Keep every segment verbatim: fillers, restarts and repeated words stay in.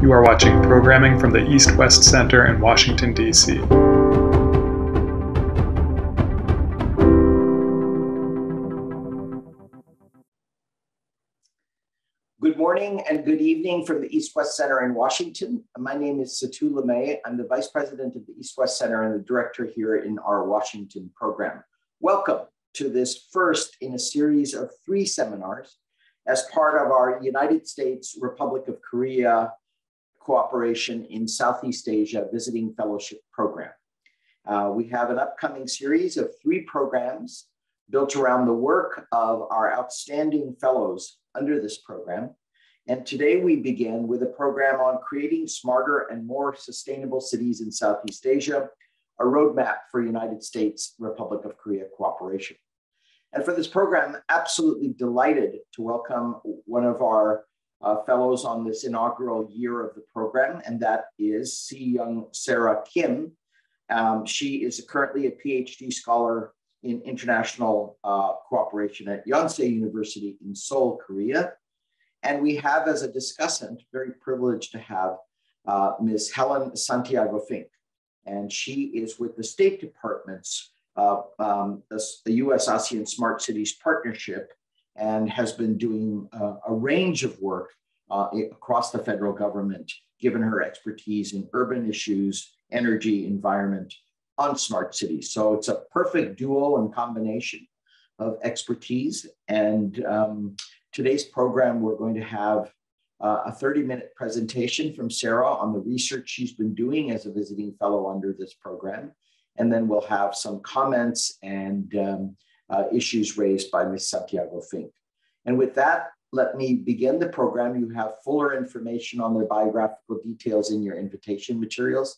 You are watching programming from the East-West Center in Washington, D C Good morning and good evening from the East-West Center in Washington. My name is Satu P. Limaye. I'm the Vice President of the East-West Center and the Director here in our Washington program. Welcome to this first in a series of three seminars as part of our United States, Republic of Korea Cooperation in Southeast Asia Visiting Fellowship Program. Uh, we have an upcoming series of three programs built around the work of our outstanding fellows under this program. And today we begin with a program on creating smarter and more sustainable cities in Southeast Asia, a roadmap for United States, Republic of Korea cooperation. And for this program, absolutely delighted to welcome one of our Uh, fellows on this inaugural year of the program, and that is Sea Young Sarah Kim. Um, she is currently a PhD scholar in international uh, cooperation at Yonsei University in Seoul, Korea. And we have as a discussant, very privileged to have uh, Miz Helen Santiago Fink. And she is with the State Department's uh, um, the, the U S ASEAN Smart Cities Partnership, and has been doing uh, a range of work uh, across the federal government, given her expertise in urban issues, energy, environment, on smart cities. So it's a perfect duo and combination of expertise. And um, today's program, we're going to have uh, a thirty minute presentation from Sarah on the research she's been doing as a visiting fellow under this program. And then we'll have some comments and um, Uh, issues raised by Miz Santiago Fink. And with that, let me begin the program. You have fuller information on the biographical details in your invitation materials.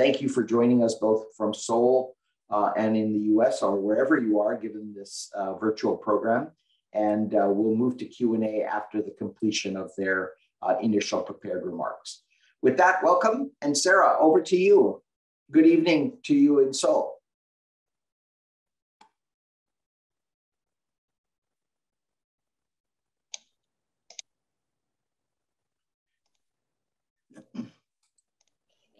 Thank you for joining us both from Seoul uh, and in the U S or wherever you are given this uh, virtual program. And uh, we'll move to Q and A after the completion of their uh, initial prepared remarks. With that, welcome. And Sarah, over to you. Good evening to you in Seoul.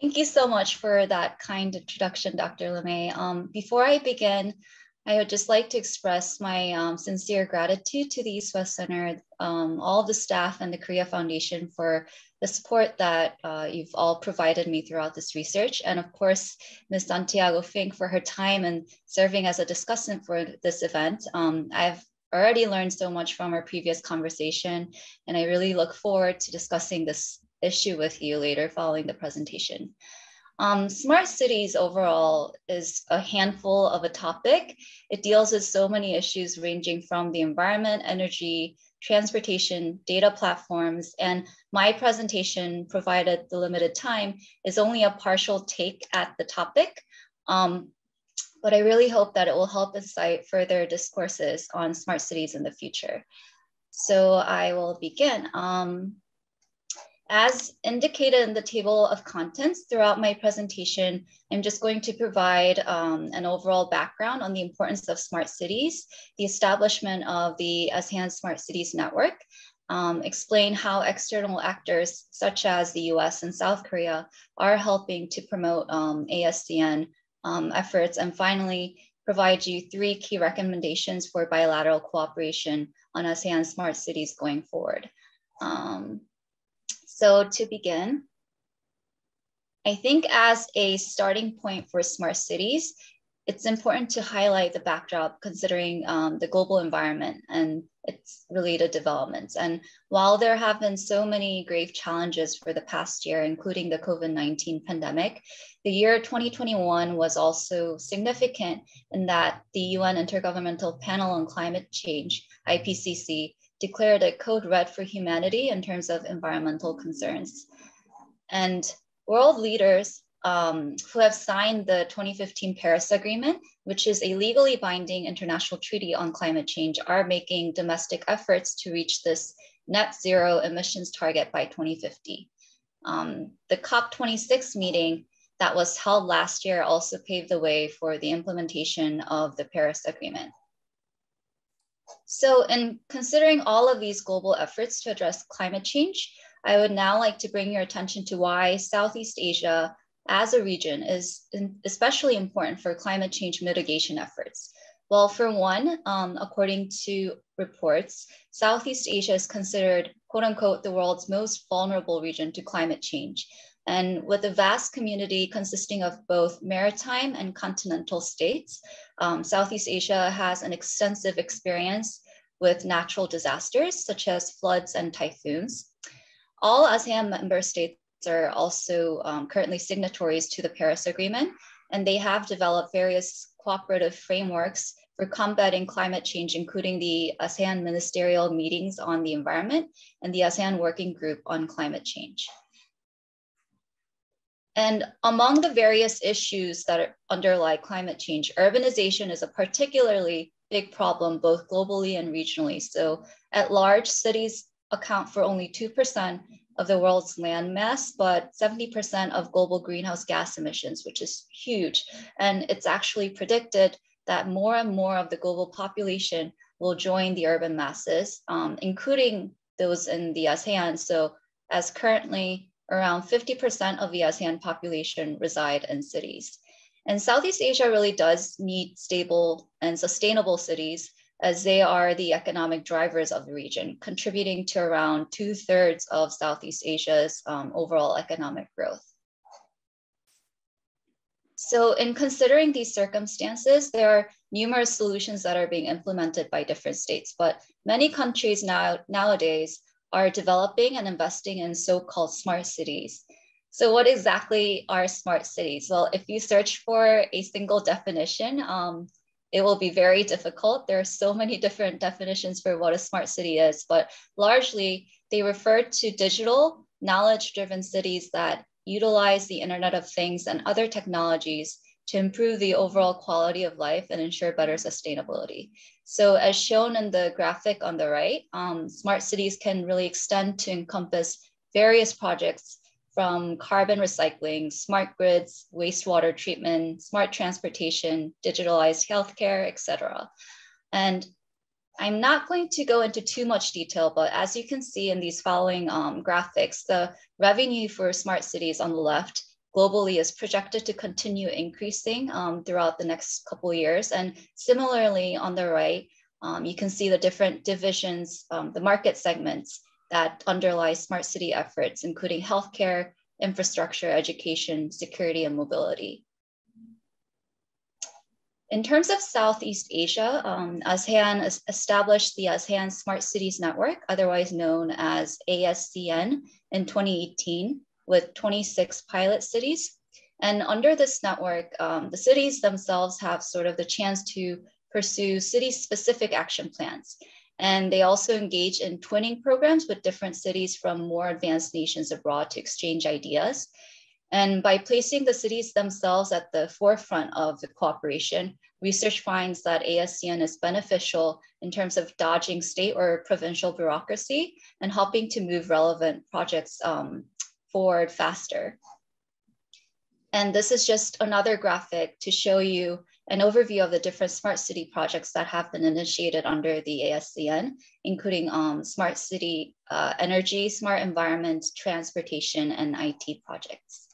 Thank you so much for that kind introduction, Doctor Limaye. Um, before I begin, I would just like to express my um, sincere gratitude to the East-West Center, um, all of the staff and the Korea Foundation for the support that uh, you've all provided me throughout this research. And of course, Miz Santiago Fink for her time and serving as a discussant for this event. Um, I've already learned so much from our previous conversation, and I really look forward to discussing this issue with you later following the presentation. Um, smart cities overall is a handful of a topic. It deals with so many issues ranging from the environment, energy, transportation, data platforms, and my presentation, provided the limited time, is only a partial take at the topic. Um, but I really hope that it will help incite further discourses on smart cities in the future. So I will begin. Um, As indicated in the table of contents throughout my presentation, I'm just going to provide um, an overall background on the importance of smart cities, the establishment of the ASEAN Smart Cities Network, um, explain how external actors such as the U S and South Korea are helping to promote um, ASEAN um, efforts, and finally, provide you three key recommendations for bilateral cooperation on ASEAN Smart Cities going forward. Um, So to begin, I think as a starting point for smart cities, it's important to highlight the backdrop considering um, the global environment and its related developments. And while there have been so many grave challenges for the past year, including the COVID nineteen pandemic, the year twenty twenty-one was also significant in that the U N Intergovernmental Panel on Climate Change, I P C C, declared a code red for humanity in terms of environmental concerns. And world leaders um, who have signed the twenty fifteen Paris Agreement, which is a legally binding international treaty on climate change, are making domestic efforts to reach this net zero emissions target by twenty fifty. Um, the COP twenty-six meeting that was held last year also paved the way for the implementation of the Paris Agreement. So in considering all of these global efforts to address climate change, I would now like to bring your attention to why Southeast Asia as a region is especially important for climate change mitigation efforts. Well, for one, um, according to reports, Southeast Asia is considered, quote unquote, the world's most vulnerable region to climate change. And with a vast community consisting of both maritime and continental states, um, Southeast Asia has an extensive experience with natural disasters, such as floods and typhoons. All ASEAN member states are also um, currently signatories to the Paris Agreement, and they have developed various cooperative frameworks for combating climate change, including the ASEAN ministerial meetings on the environment and the ASEAN working group on climate change. And among the various issues that underlie climate change, urbanization is a particularly big problem, both globally and regionally. So at large, cities account for only two percent of the world's land mass, but seventy percent of global greenhouse gas emissions, which is huge. And it's actually predicted that more and more of the global population will join the urban masses, um, including those in the ASEAN. So as currently, around fifty percent of the ASEAN population reside in cities. And Southeast Asia really does need stable and sustainable cities, as they are the economic drivers of the region, contributing to around two thirds of Southeast Asia's um, overall economic growth. So in considering these circumstances, there are numerous solutions that are being implemented by different states, but many countries now, nowadays are developing and investing in so-called smart cities. So what exactly are smart cities? Well, if you search for a single definition, um, it will be very difficult. There are so many different definitions for what a smart city is, but largely they refer to digital, knowledge-driven cities that utilize the Internet of Things and other technologies to improve the overall quality of life and ensure better sustainability. So as shown in the graphic on the right, um, smart cities can really extend to encompass various projects from carbon recycling, smart grids, wastewater treatment, smart transportation, digitalized healthcare, et cetera. And I'm not going to go into too much detail, but as you can see in these following um, graphics, the revenue for smart cities on the left globally is projected to continue increasing um, throughout the next couple of years. And similarly on the right, um, you can see the different divisions, um, the market segments that underlie smart city efforts, including healthcare, infrastructure, education, security, and mobility. In terms of Southeast Asia, um, ASEAN established the ASEAN Smart Cities Network, otherwise known as A S E A N, in twenty eighteen with twenty-six pilot cities. And under this network, um, the cities themselves have sort of the chance to pursue city-specific action plans. And they also engage in twinning programs with different cities from more advanced nations abroad to exchange ideas. And by placing the cities themselves at the forefront of the cooperation, research finds that A S E A N is beneficial in terms of dodging state or provincial bureaucracy and helping to move relevant projects um, forward faster. And this is just another graphic to show you an overview of the different smart city projects that have been initiated under the A S E A N, including um, smart city uh, energy, smart environment, transportation, and I T projects.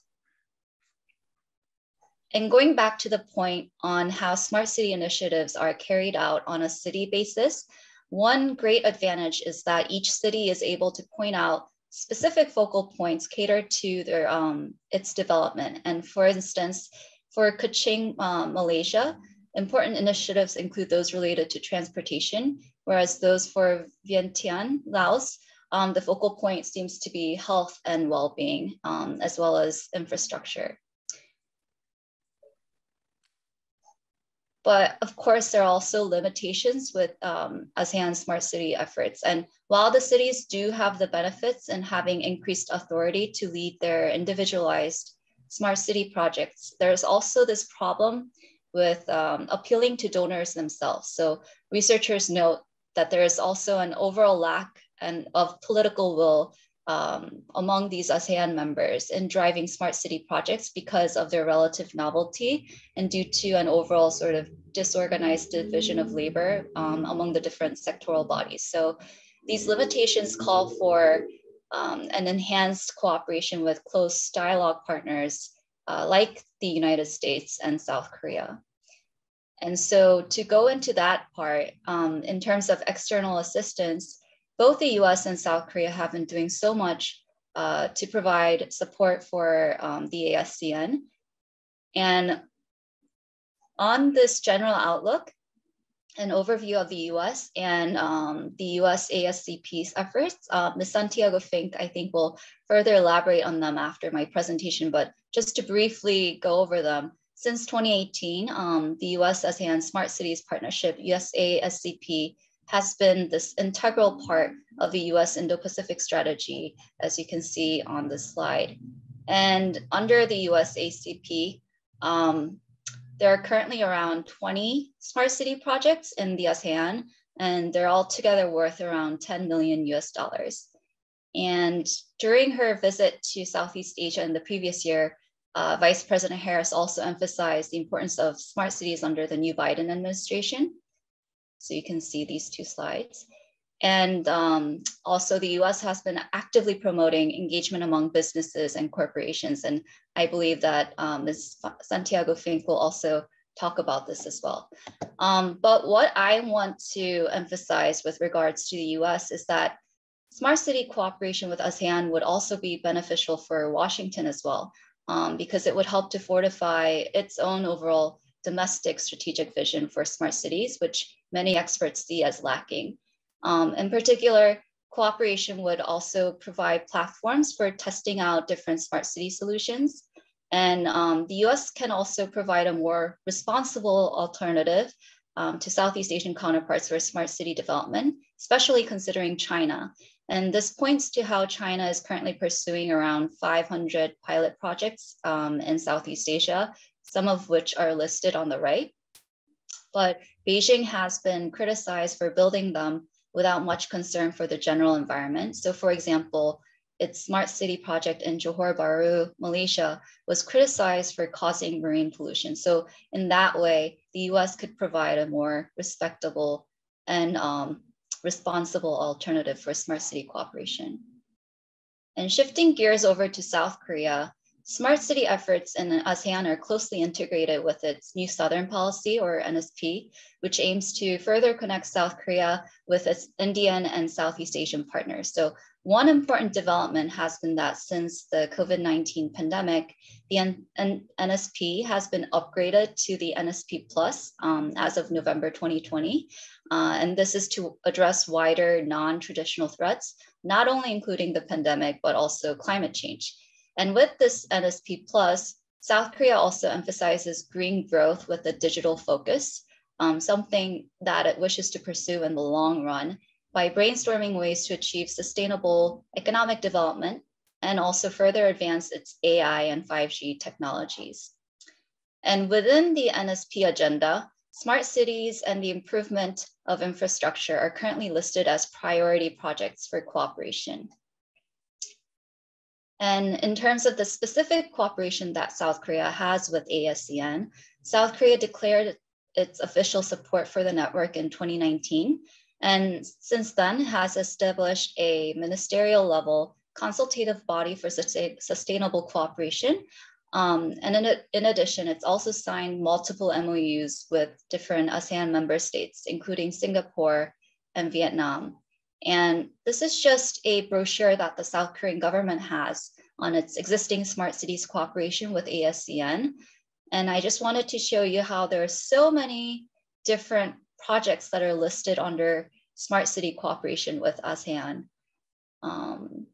And going back to the point on how smart city initiatives are carried out on a city basis, one great advantage is that each city is able to point out specific focal points catered to their, um, its development. And for instance, for Kuching, uh, Malaysia, important initiatives include those related to transportation, whereas those for Vientiane, Laos, um, the focal point seems to be health and well-being, um, as well as infrastructure. But of course, there are also limitations with um, ASEAN smart city efforts. And while the cities do have the benefits in having increased authority to lead their individualized smart city projects, there's also this problem with um, appealing to donors themselves. So researchers note that there is also an overall lack and of political will um, among these ASEAN members in driving smart city projects because of their relative novelty and due to an overall sort of disorganized division of labor um, among the different sectoral bodies. So these limitations call for um, an enhanced cooperation with close dialogue partners uh, like the United States and South Korea. And so to go into that part, um, in terms of external assistance, both the U S and South Korea have been doing so much uh, to provide support for um, the ASEAN. And on this general outlook, an overview of the U S and um, the U S A S C P's efforts, uh, Miz Santiago Fink, I think, will further elaborate on them after my presentation, but just to briefly go over them. Since twenty eighteen, um, the U S ASEAN Smart Cities Partnership, U S A S C P, has been this integral part of the U S Indo-Pacific strategy, as you can see on this slide. And under the U S A S C P, um, there are currently around twenty smart city projects in the ASEAN, and they're all together worth around ten million U S dollars. And during her visit to Southeast Asia in the previous year, Uh, Vice President Harris also emphasized the importance of smart cities under the new Biden administration. So you can see these two slides. And um, also the U S has been actively promoting engagement among businesses and corporations. And I believe that um, Miz Santiago Fink will also talk about this as well. Um, but what I want to emphasize with regards to the U S is that smart city cooperation with ASEAN would also be beneficial for Washington as well. Um, because it would help to fortify its own overall domestic strategic vision for smart cities, which many experts see as lacking. Um, in particular, cooperation would also provide platforms for testing out different smart city solutions. And um, the U S can also provide a more responsible alternative um, to Southeast Asian counterparts for smart city development, especially considering China. And this points to how China is currently pursuing around five hundred pilot projects um, in Southeast Asia, some of which are listed on the right. But Beijing has been criticized for building them without much concern for the general environment. So for example, its smart city project in Johor Bahru, Malaysia, was criticized for causing marine pollution. So in that way, the U S could provide a more respectable and um, responsible alternative for smart city cooperation. And shifting gears over to South Korea, smart city efforts in ASEAN are closely integrated with its New Southern Policy, or N S P, which aims to further connect South Korea with its Indian and Southeast Asian partners. So one important development has been that since the COVID nineteen pandemic, the N N N S P has been upgraded to the N S P Plus um, as of November twenty twenty. Uh, and this is to address wider non-traditional threats, not only including the pandemic, but also climate change. And with this N S P Plus, South Korea also emphasizes green growth with a digital focus, um, something that it wishes to pursue in the long run by brainstorming ways to achieve sustainable economic development and also further advance its A I and five G technologies. And within the N S P agenda, smart cities and the improvement of infrastructure are currently listed as priority projects for cooperation. And in terms of the specific cooperation that South Korea has with ASEAN, South Korea declared its official support for the network in twenty nineteen, and since then has established a ministerial level consultative body for sustainable cooperation. Um, and in, in addition, it's also signed multiple M O Us with different ASEAN member states, including Singapore and Vietnam. And this is just a brochure that the South Korean government has on its existing smart cities cooperation with ASEAN. And I just wanted to show you how there are so many different projects that are listed under smart city cooperation with ASEAN. Um,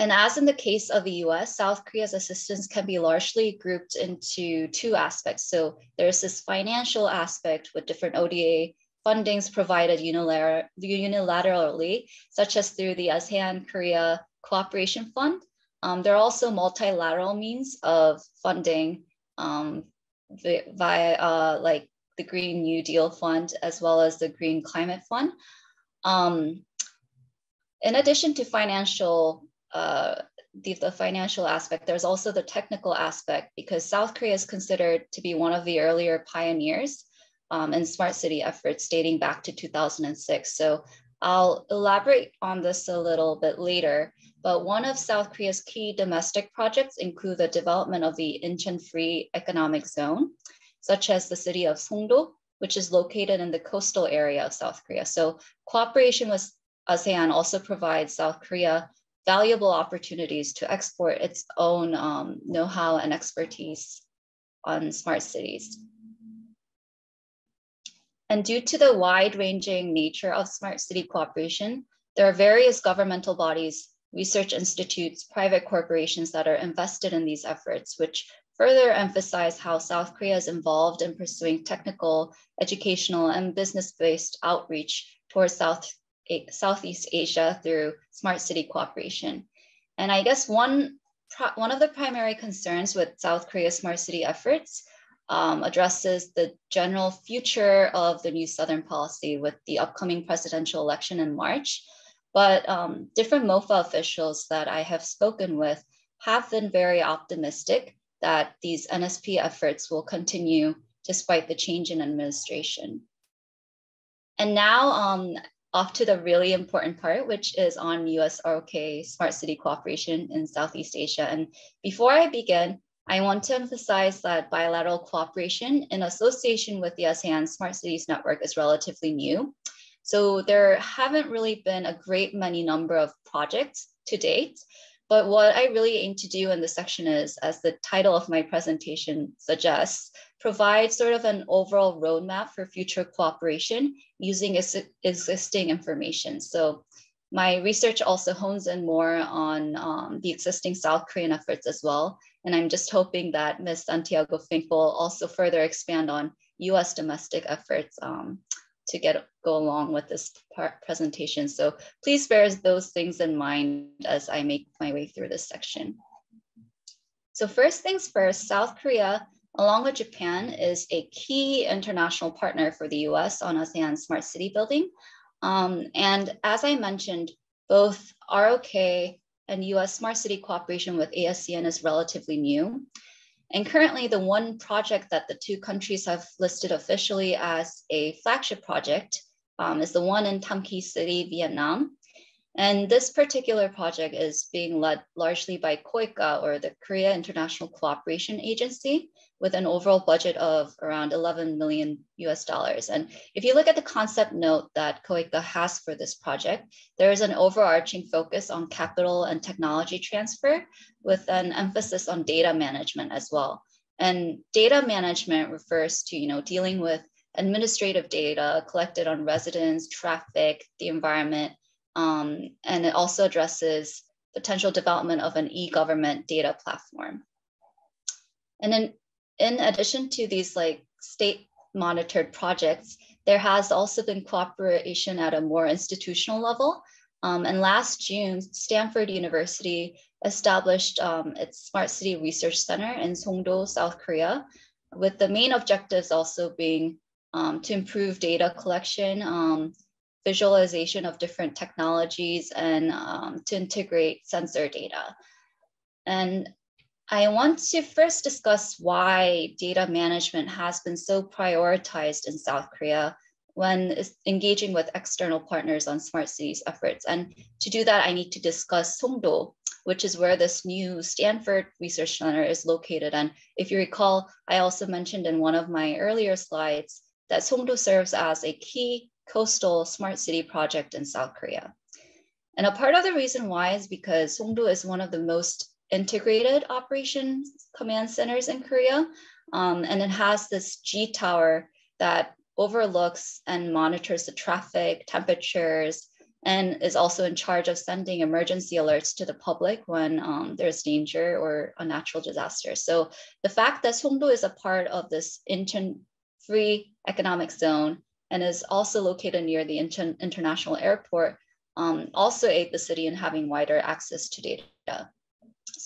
And as in the case of the U S, South Korea's assistance can be largely grouped into two aspects. So there's this financial aspect with different O D A fundings provided unilater unilaterally, such as through the ASEAN-Korea Cooperation Fund. Um, there are also multilateral means of funding um, via uh, like the Green New Deal Fund, as well as the Green Climate Fund. Um, in addition to financial Uh, the, the financial aspect, there's also the technical aspect, because South Korea is considered to be one of the earlier pioneers um, in smart city efforts dating back to two thousand six. So I'll elaborate on this a little bit later, but one of South Korea's key domestic projects include the development of the Incheon Free Economic Zone, such as the city of Songdo, which is located in the coastal area of South Korea. So cooperation with ASEAN also provides South Korea valuable opportunities to export its own um, know-how and expertise on smart cities. And due to the wide-ranging nature of smart city cooperation, there are various governmental bodies, research institutes, private corporations that are invested in these efforts, which further emphasize how South Korea is involved in pursuing technical, educational, and business-based outreach towards South, Southeast Asia through smart city cooperation. And I guess one, one of the primary concerns with South Korea's smart city efforts Um, addresses the general future of the new Southern policy with the upcoming presidential election in March. But um, different MOFA officials that I have spoken with have been very optimistic that these N S P efforts will continue despite the change in administration. And now um, off to the really important part, which is on U S R O K smart city cooperation in Southeast Asia. And before I begin, I want to emphasize that bilateral cooperation in association with the ASEAN Smart Cities Network is relatively new. So there haven't really been a great many number of projects to date, but what I really aim to do in this section is, as the title of my presentation suggests, provide sort of an overall roadmap for future cooperation using ex existing information. So my research also hones in more on um, the existing South Korean efforts as well. And I'm just hoping that Miz Santiago Fink will also further expand on U S domestic efforts um, to get go along with this part, presentation. So please bear those things in mind as I make my way through this section. So first things first, South Korea, along with Japan, is a key international partner for the U S on ASEAN smart city building. Um, and as I mentioned, both R O K and U S smart city cooperation with ASEAN is relatively new. And currently the one project that the two countries have listed officially as a flagship project um, is the one in Pakse City, Vietnam. And this particular project is being led largely by KOICA, or the Korea International Cooperation Agency, with an overall budget of around eleven million U S dollars. And if you look at the concept note that KOICA has for this project, there is an overarching focus on capital and technology transfer with an emphasis on data management as well. And data management refers to, you know, dealing with administrative data collected on residents, traffic, the environment, um, and it also addresses potential development of an e-government data platform. And then in addition to these like state-monitored projects, there has also been cooperation at a more institutional level. Um, and last June, Stanford University established um, its Smart City Research Center in Songdo, South Korea, with the main objectives also being um, to improve data collection, um, visualization of different technologies, and um, to integrate sensor data. And I want to first discuss why data management has been so prioritized in South Korea when engaging with external partners on smart cities efforts. And to do that, I need to discuss Songdo, which is where this new Stanford Research Center is located. And if you recall, I also mentioned in one of my earlier slides that Songdo serves as a key coastal smart city project in South Korea. And a part of the reason why is because Songdo is one of the most integrated operations command centers in Korea. Um, and it has this G tower that overlooks and monitors the traffic, temperatures, and is also in charge of sending emergency alerts to the public when um, there's danger or a natural disaster. So the fact that Songdo is a part of this Incheon Free Economic Zone and is also located near the Incheon International Airport um, also aid the city in having wider access to data.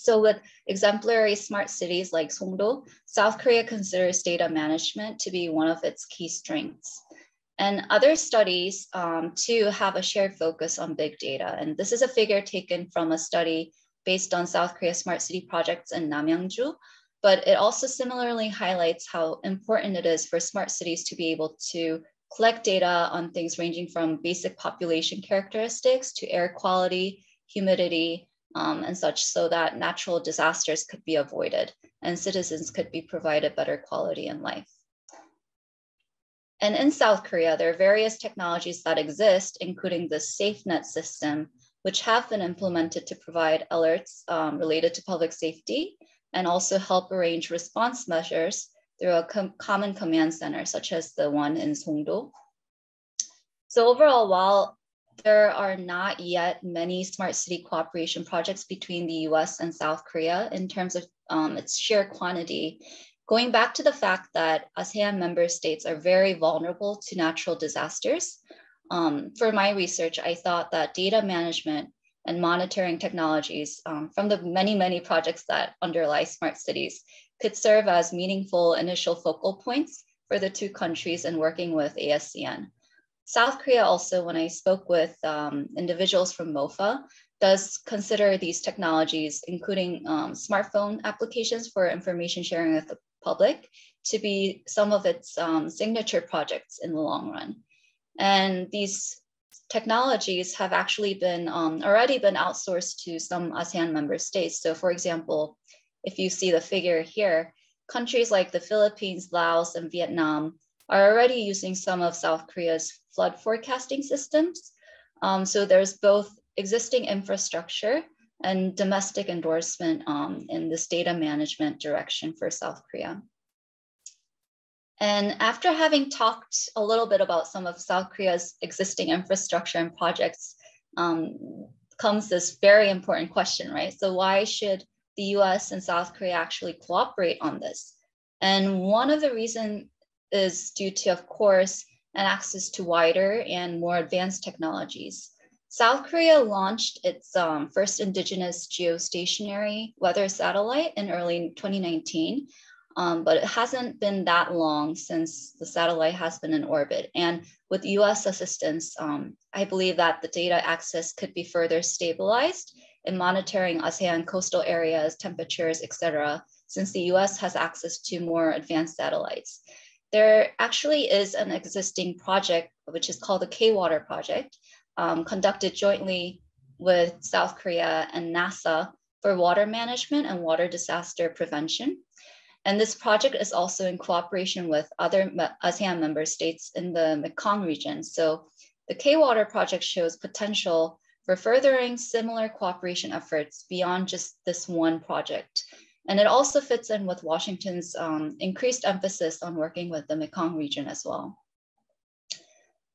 So with exemplary smart cities like Songdo, South Korea considers data management to be one of its key strengths. And other studies um, too have a shared focus on big data. And this is a figure taken from a study based on South Korea smart city projects in Namyangju, but it also similarly highlights how important it is for smart cities to be able to collect data on things ranging from basic population characteristics to air quality, humidity, um, and such, so that natural disasters could be avoided and citizens could be provided better quality in life. And in South Korea, there are various technologies that exist, including the SafeNet system, which have been implemented to provide alerts um, related to public safety and also help arrange response measures through a com common command center, such as the one in Songdo. So overall, while there are not yet many smart city cooperation projects between the U S and South Korea in terms of um, its sheer quantity, going back to the fact that ASEAN member states are very vulnerable to natural disasters, um, for my research, I thought that data management and monitoring technologies um, from the many, many projects that underlie smart cities could serve as meaningful initial focal points for the two countries in working with ASEAN. South Korea also, when I spoke with um, individuals from MOFA, does consider these technologies, including um, smartphone applications for information sharing with the public, to be some of its um, signature projects in the long run. And these technologies have actually been um, already been outsourced to some ASEAN member states. So for example, if you see the figure here, countries like the Philippines, Laos, and Vietnam are already using some of South Korea's flood forecasting systems. Um, so there's both existing infrastructure and domestic endorsement um, in this data management direction for South Korea. And after having talked a little bit about some of South Korea's existing infrastructure and projects, um, comes this very important question, right? So why should the U S and South Korea actually cooperate on this? And one of the reasons is due to, of course, an access to wider and more advanced technologies. South Korea launched its um, first indigenous geostationary weather satellite in early twenty nineteen, um, but it hasn't been that long since the satellite has been in orbit. And with U S assistance, um, I believe that the data access could be further stabilized in monitoring ASEAN coastal areas, temperatures, et cetera, since the U S has access to more advanced satellites. There actually is an existing project, which is called the K-Water project, um, conducted jointly with South Korea and NASA for water management and water disaster prevention. And this project is also in cooperation with other ASEAN member states in the Mekong region. So the K-Water project shows potential for furthering similar cooperation efforts beyond just this one project. And it also fits in with Washington's um, increased emphasis on working with the Mekong region as well.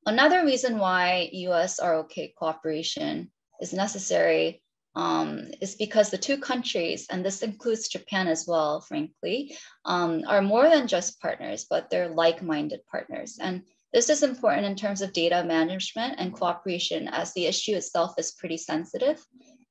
Another reason why U S R O K cooperation is necessary um, is because the two countries, and this includes Japan as well, frankly, um, are more than just partners, but they're like-minded partners. And this is important in terms of data management and cooperation, as the issue itself is pretty sensitive.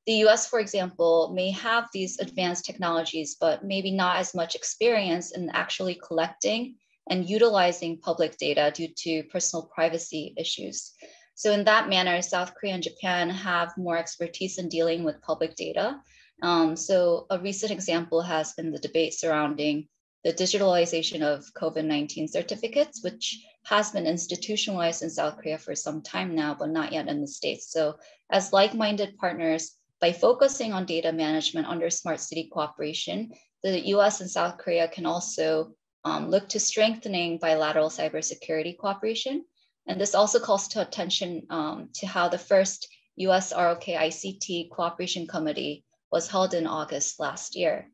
The U S, for example, may have these advanced technologies, but maybe not as much experience in actually collecting and utilizing public data due to personal privacy issues. So in that manner, South Korea and Japan have more expertise in dealing with public data. Um, so a recent example has been the debate surrounding the digitalization of COVID nineteen certificates, which has been institutionalized in South Korea for some time now, but not yet in the States. So as like-minded partners, by focusing on data management under smart city cooperation, the U S and South Korea can also um, look to strengthening bilateral cybersecurity cooperation. And this also calls to attention um, to how the first U S R O K I C T Cooperation Committee was held in August last year.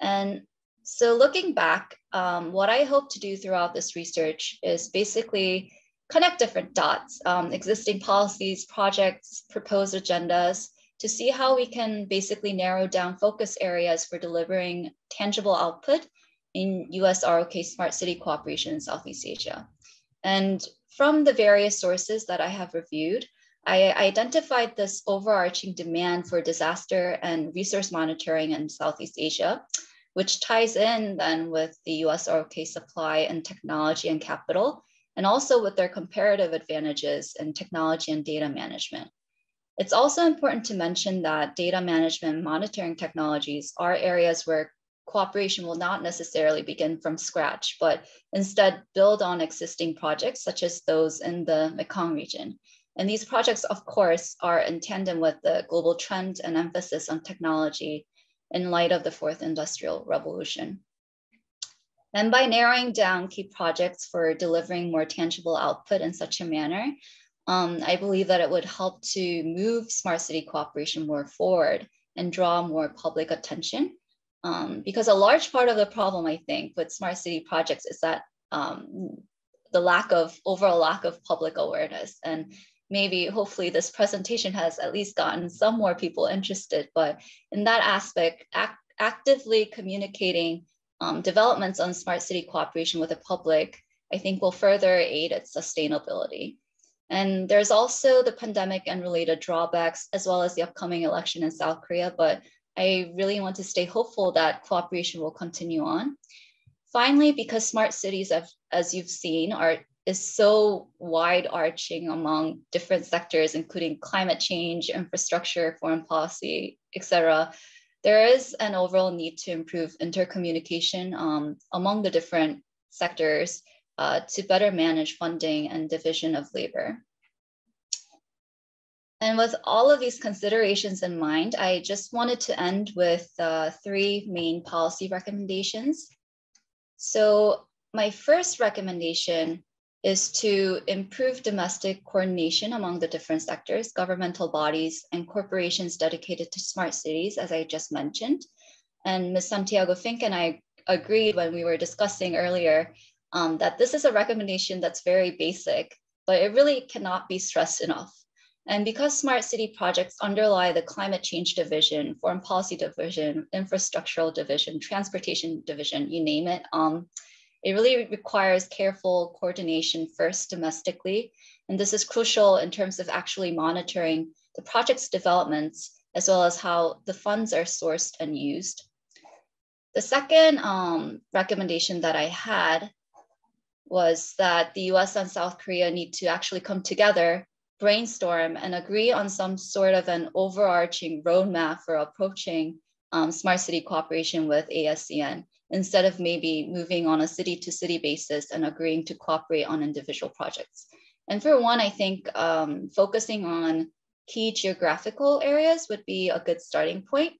And so looking back, um, what I hope to do throughout this research is basically connect different dots, um, existing policies, projects, proposed agendas, to see how we can basically narrow down focus areas for delivering tangible output in U S R O K smart city cooperation in Southeast Asia. And from the various sources that I have reviewed, I identified this overarching demand for disaster and resource monitoring in Southeast Asia, which ties in then with the U S R O K supply and technology and capital, and also with their comparative advantages in technology and data management. It's also important to mention that data management and monitoring technologies are areas where cooperation will not necessarily begin from scratch, but instead build on existing projects such as those in the Mekong region. And these projects, of course, are in tandem with the global trend and emphasis on technology in light of the fourth industrial revolution. And by narrowing down key projects for delivering more tangible output in such a manner, um, I believe that it would help to move smart city cooperation more forward and draw more public attention. Um, because a large part of the problem, I think, with smart city projects is that um, the lack of, overall lack of public awareness. And maybe hopefully this presentation has at least gotten some more people interested, but in that aspect, act, actively communicating um, developments on smart city cooperation with the public, I think will further aid its sustainability. And there's also the pandemic and related drawbacks, as well as the upcoming election in South Korea, but I really want to stay hopeful that cooperation will continue on. Finally, because smart cities, have, as you've seen, are is so wide-arching among different sectors, including climate change, infrastructure, foreign policy, et cetera, there is an overall need to improve intercommunication um, among the different sectors uh, to better manage funding and division of labor. And with all of these considerations in mind, I just wanted to end with uh, three main policy recommendations. So my first recommendation is to improve domestic coordination among the different sectors, governmental bodies, and corporations dedicated to smart cities, as I just mentioned. And Miz Santiago Fink and I agreed when we were discussing earlier um, that this is a recommendation that's very basic, but it really cannot be stressed enough. And because smart city projects underlie the climate change division, foreign policy division, infrastructural division, transportation division, you name it, um, it really requires careful coordination first domestically. And this is crucial in terms of actually monitoring the project's developments, as well as how the funds are sourced and used. The second um, recommendation that I had was that the U S and South Korea need to actually come together, brainstorm, and agree on some sort of an overarching roadmap for approaching um, smart city cooperation with ASEAN, instead of maybe moving on a city-to-city basis and agreeing to cooperate on individual projects. And for one, I think um, focusing on key geographical areas would be a good starting point.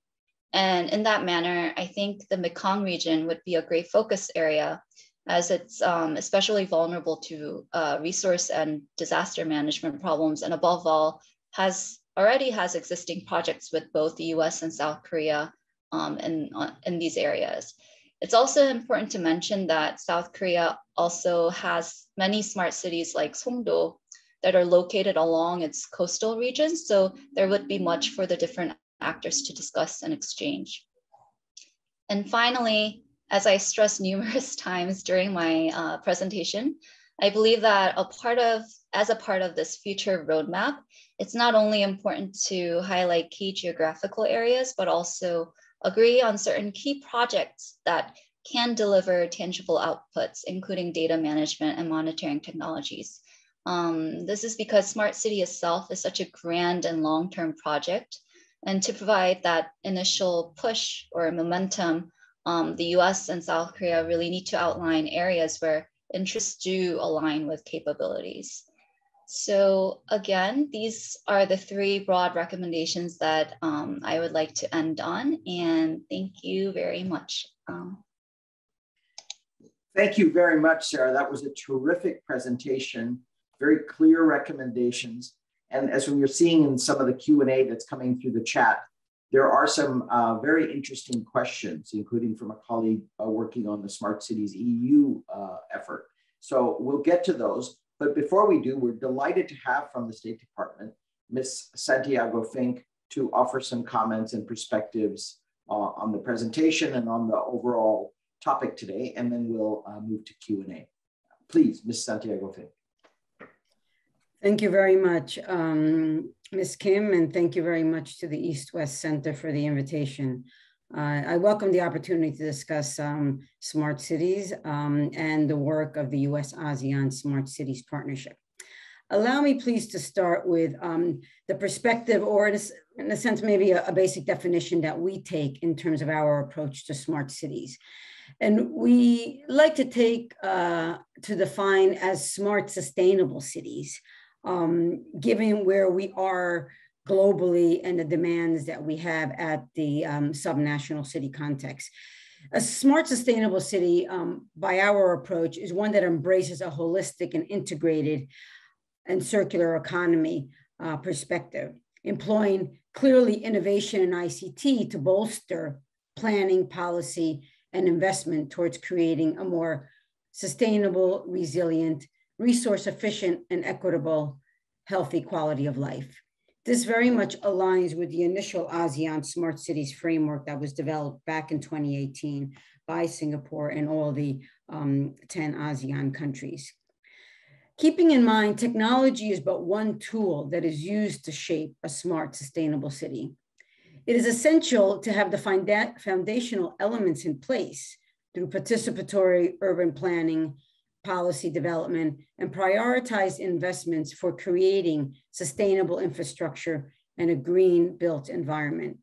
And in that manner, I think the Mekong region would be a great focus area, as it's um, especially vulnerable to uh, resource and disaster management problems, and above all, has already has existing projects with both the U S and South Korea um, in, in these areas. It's also important to mention that South Korea also has many smart cities like Songdo that are located along its coastal regions, so there would be much for the different actors to discuss and exchange. And finally, as I stressed numerous times during my uh, presentation, I believe that a part of, as a part of this future roadmap, it's not only important to highlight key geographical areas, but also agree on certain key projects that can deliver tangible outputs, including data management and monitoring technologies. Um, this is because Smart City itself is such a grand and long-term project. And to provide that initial push or momentum, um, the U S and South Korea really need to outline areas where interests do align with capabilities. So again, these are the three broad recommendations that um, I would like to end on, and thank you very much. Um, thank you very much, Sarah. That was a terrific presentation, very clear recommendations. And as we were seeing in some of the Q and A that's coming through the chat, there are some uh, very interesting questions, including from a colleague uh, working on the Smart Cities E U uh, effort. So we'll get to those. But before we do, we're delighted to have from the State Department, Miz Santiago Fink, to offer some comments and perspectives uh, on the presentation and on the overall topic today, and then we'll uh, move to Q and A. Please, Miz Santiago Fink. Thank you very much, um, Miz Kim, and thank you very much to the East-West Center for the invitation. Uh, I welcome the opportunity to discuss um, smart cities um, and the work of the U S ASEAN Smart Cities Partnership. allow me please to start with um, the perspective, or in a, in a sense, maybe a, a basic definition that we take in terms of our approach to smart cities. And we like to take uh, to define as smart, sustainable cities, um, given where we are globally and the demands that we have at the um, subnational city context. A smart, sustainable city, um, by our approach, is one that embraces a holistic and integrated and circular economy uh, perspective, employing clearly innovation and I C T to bolster planning, policy, and investment towards creating a more sustainable, resilient, resource-efficient, and equitable, healthy quality of life. This very much aligns with the initial ASEAN Smart Cities framework that was developed back in twenty eighteen by Singapore and all the um, ten ASEAN countries. Keeping in mind, technology is but one tool that is used to shape a smart, sustainable city. It is essential to have the foundational elements in place through participatory urban planning, policy development, and prioritized investments for creating sustainable infrastructure and a green built environment.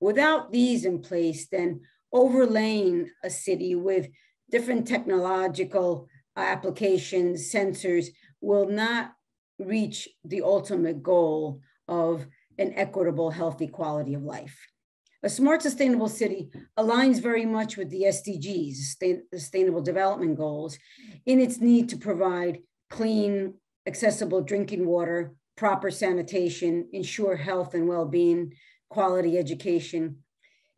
Without these in place, then overlaying a city with different technological applications, sensors, will not reach the ultimate goal of an equitable, healthy quality of life. A smart, sustainable city aligns very much with the S D Gs, Sustainable Development Goals, in its need to provide clean, accessible drinking water, proper sanitation, ensure health and well-being, quality education.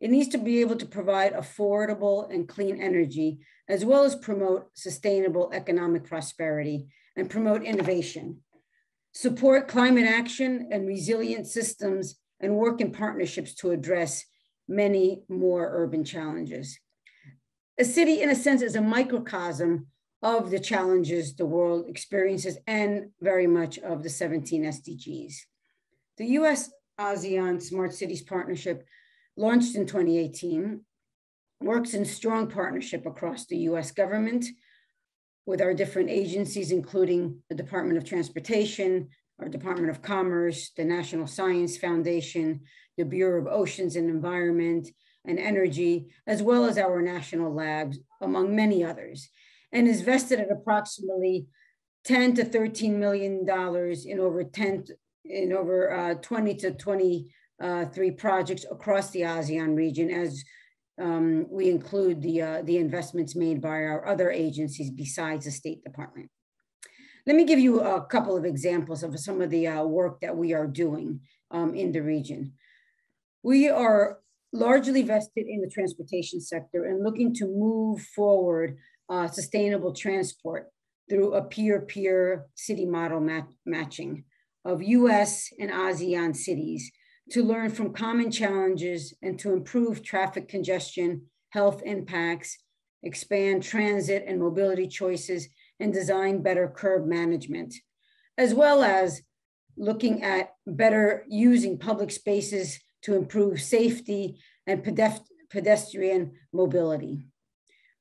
It needs to be able to provide affordable and clean energy, as well as promote sustainable economic prosperity and promote innovation. Support climate action and resilient systems, and work in partnerships to address many more urban challenges. A city, in a sense, is a microcosm of the challenges the world experiences and very much of the seventeen S D Gs. The U S ASEAN Smart Cities Partnership, launched in twenty eighteen, works in strong partnership across the U S government with our different agencies, including the Department of Transportation, our Department of Commerce, the National Science Foundation, the Bureau of Oceans and Environment and Energy, as well as our national labs, among many others, and is vested at approximately ten to thirteen million dollars in over ten in over uh, twenty to twenty-three projects across the ASEAN region, as um, we include the, uh, the investments made by our other agencies besides the State Department. Let me give you a couple of examples of some of the uh, work that we are doing um, in the region. We are largely vested in the transportation sector and looking to move forward uh, sustainable transport through a peer-to-peer city model mat matching of U S and ASEAN cities to learn from common challenges and to improve traffic congestion, health impacts, expand transit and mobility choices, and design better curb management, as well as looking at better using public spaces to improve safety and pedestrian mobility.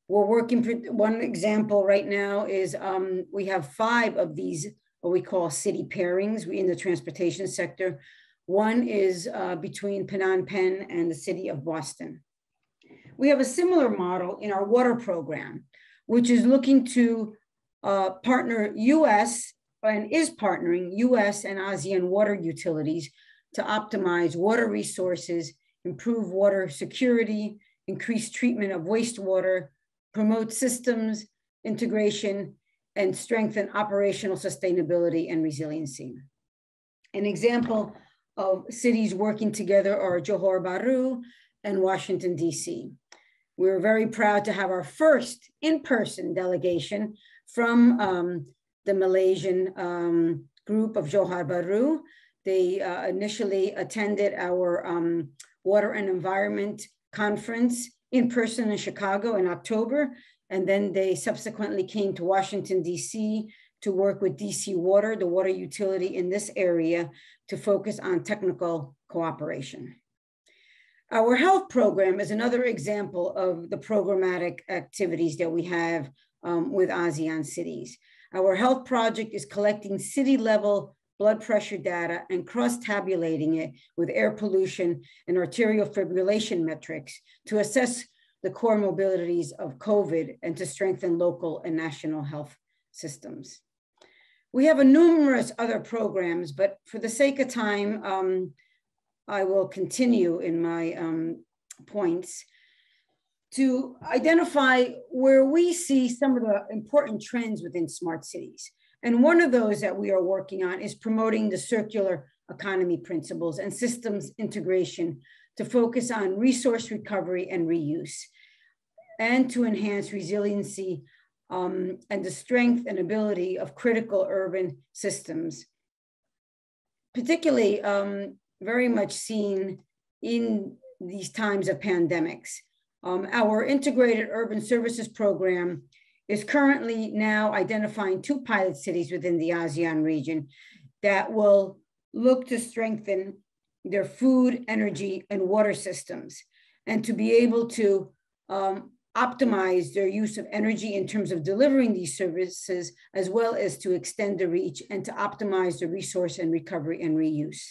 We're working, one example right now is um, we have five of these, what we call city pairings in the transportation sector. One is uh, between Phnom Penh and the city of Boston. We have a similar model in our water program, which is looking to Uh, partner U S and is partnering U S and ASEAN water utilities to optimize water resources, improve water security, increase treatment of wastewater, promote systems integration, and strengthen operational sustainability and resiliency. An example of cities working together are Johor Bahru and Washington, D C We're very proud to have our first in-person delegation from um, the Malaysian um, group of Johor Bahru. They uh, initially attended our um, Water and Environment Conference in person in Chicago in October, and then they subsequently came to Washington, D C to work with D C Water, the water utility in this area, to focus on technical cooperation. Our health program is another example of the programmatic activities that we have Um, with ASEAN cities. Our health project is collecting city-level blood pressure data and cross-tabulating it with air pollution and arterial fibrillation metrics to assess the core mobilities of COVID and to strengthen local and national health systems. We have a numerous other programs, but for the sake of time, um, I will continue in my um, points to identify where we see some of the important trends within smart cities. And one of those that we are working on is promoting the circular economy principles and systems integration to focus on resource recovery and reuse, and to enhance resiliency um, and the strength and ability of critical urban systems, particularly um, very much seen in these times of pandemics. Um, our integrated urban services program is currently now identifying two pilot cities within the ASEAN region that will look to strengthen their food, energy, and water systems, and to be able to um, optimize their use of energy in terms of delivering these services, as well as to extend the reach and to optimize the resource and recovery and reuse.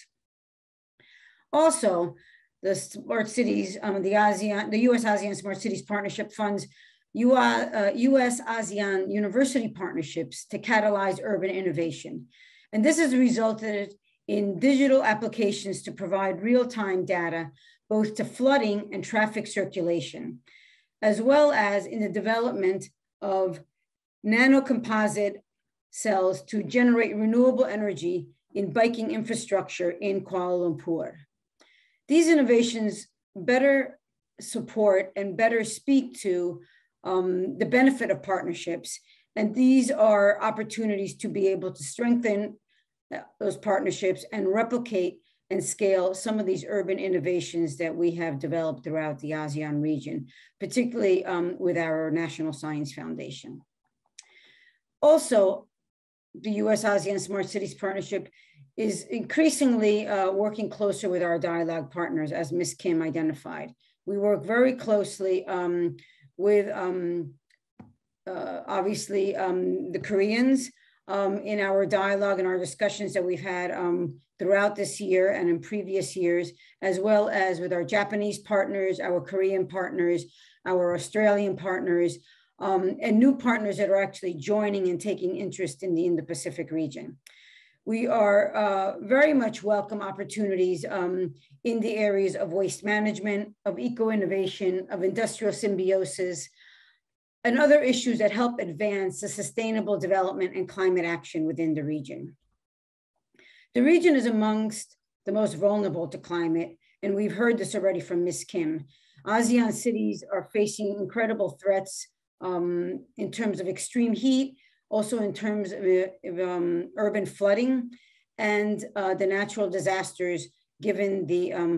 Also, the smart cities, um, the ASEAN, the U S ASEAN Smart Cities Partnership funds U S ASEAN university partnerships to catalyze urban innovation. And this has resulted in digital applications to provide real-time data, both to flooding and traffic circulation, as well as in the development of nanocomposite cells to generate renewable energy in biking infrastructure in Kuala Lumpur. These innovations better support and better speak to Um, the benefit of partnerships. And these are opportunities to be able to strengthen those partnerships and replicate and scale some of these urban innovations that we have developed throughout the ASEAN region, particularly um, with our National Science Foundation. Also, the U S ASEAN Smart Cities Partnership is increasingly uh, working closer with our dialogue partners, as Miz Kim identified. We work very closely um, with um, uh, obviously um, the Koreans um, in our dialogue and our discussions that we've had um, throughout this year and in previous years, as well as with our Japanese partners, our Korean partners, our Australian partners, um, and new partners that are actually joining and taking interest in the Indo-Pacific region. We are uh, very much welcome opportunities um, in the areas of waste management, of eco-innovation, of industrial symbiosis, and other issues that help advance the sustainable development and climate action within the region. The region is amongst the most vulnerable to climate, and we've heard this already from Miz Kim. ASEAN cities are facing incredible threats um, in terms of extreme heat, also in terms of um, urban flooding and uh, the natural disasters, given the um,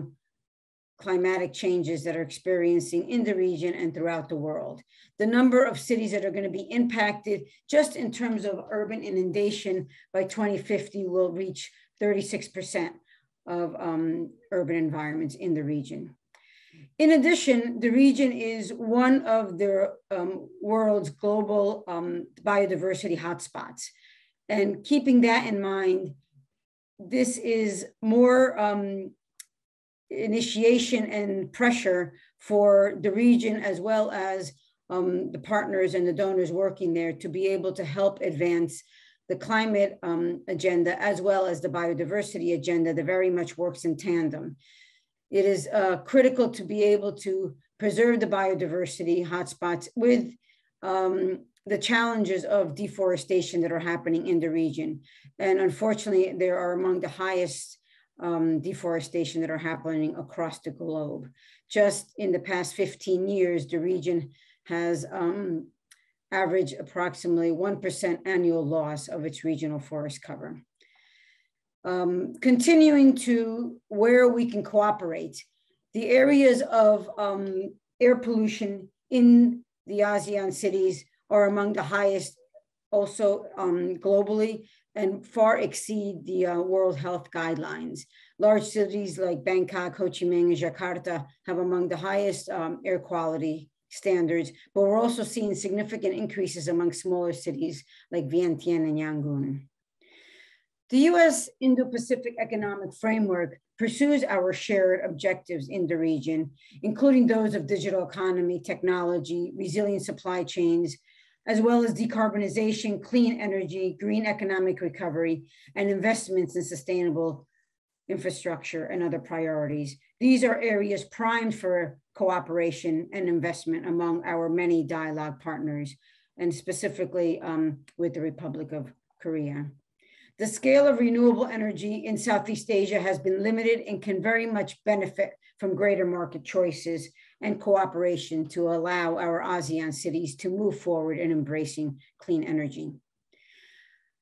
climatic changes that are experiencing in the region and throughout the world. The number of cities that are going to be impacted just in terms of urban inundation by twenty fifty will reach thirty-six percent of um, urban environments in the region. In addition, the region is one of the um, world's global um, biodiversity hotspots. And keeping that in mind, this is more um, initiation and pressure for the region, as well as um, the partners and the donors working there, to be able to help advance the climate um, agenda, as well as the biodiversity agenda that very much works in tandem. It is uh, critical to be able to preserve the biodiversity hotspots with um, the challenges of deforestation that are happening in the region. And unfortunately, there are among the highest um, deforestation that are happening across the globe. Just in the past fifteen years, the region has um, averaged approximately one percent annual loss of its regional forest cover. Um, continuing to where we can cooperate, the areas of um, air pollution in the ASEAN cities are among the highest also um, globally, and far exceed the uh, World Health Guidelines. Large cities like Bangkok, Ho Chi Minh, and Jakarta have among the highest um, air quality standards, but we're also seeing significant increases among smaller cities like Vientiane and Yangon. The U S Indo-Pacific Economic Framework pursues our shared objectives in the region, including those of digital economy, technology, resilient supply chains, as well as decarbonization, clean energy, green economic recovery, and investments in sustainable infrastructure and other priorities. These are areas primed for cooperation and investment among our many dialogue partners, and specifically um, with the Republic of Korea. The scale of renewable energy in Southeast Asia has been limited and can very much benefit from greater market choices and cooperation to allow our ASEAN cities to move forward in embracing clean energy.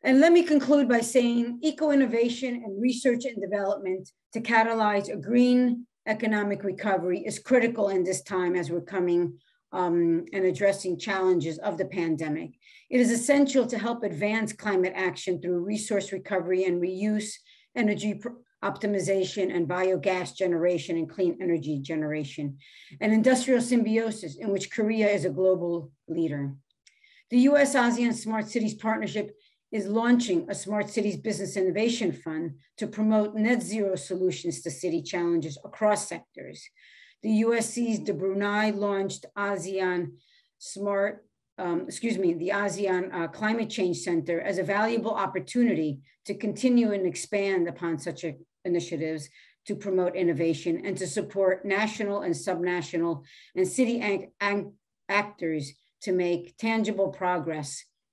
And let me conclude by saying eco-innovation and research and development to catalyze a green economic recovery is critical in this time as we're coming Um, and addressing challenges of the pandemic. It is essential to help advance climate action through resource recovery and reuse, energy optimization, and biogas generation and clean energy generation, and industrial symbiosis in which Korea is a global leader. The U S-ASEAN Smart Cities Partnership is launching a Smart Cities Business Innovation Fund to promote net zero solutions to city challenges across sectors. The U S C's de Brunei launched ASEAN Smart, um, excuse me, the ASEAN uh, Climate Change Center as a valuable opportunity to continue and expand upon such a, initiatives to promote innovation and to support national and subnational and city ac ac actors to make tangible progress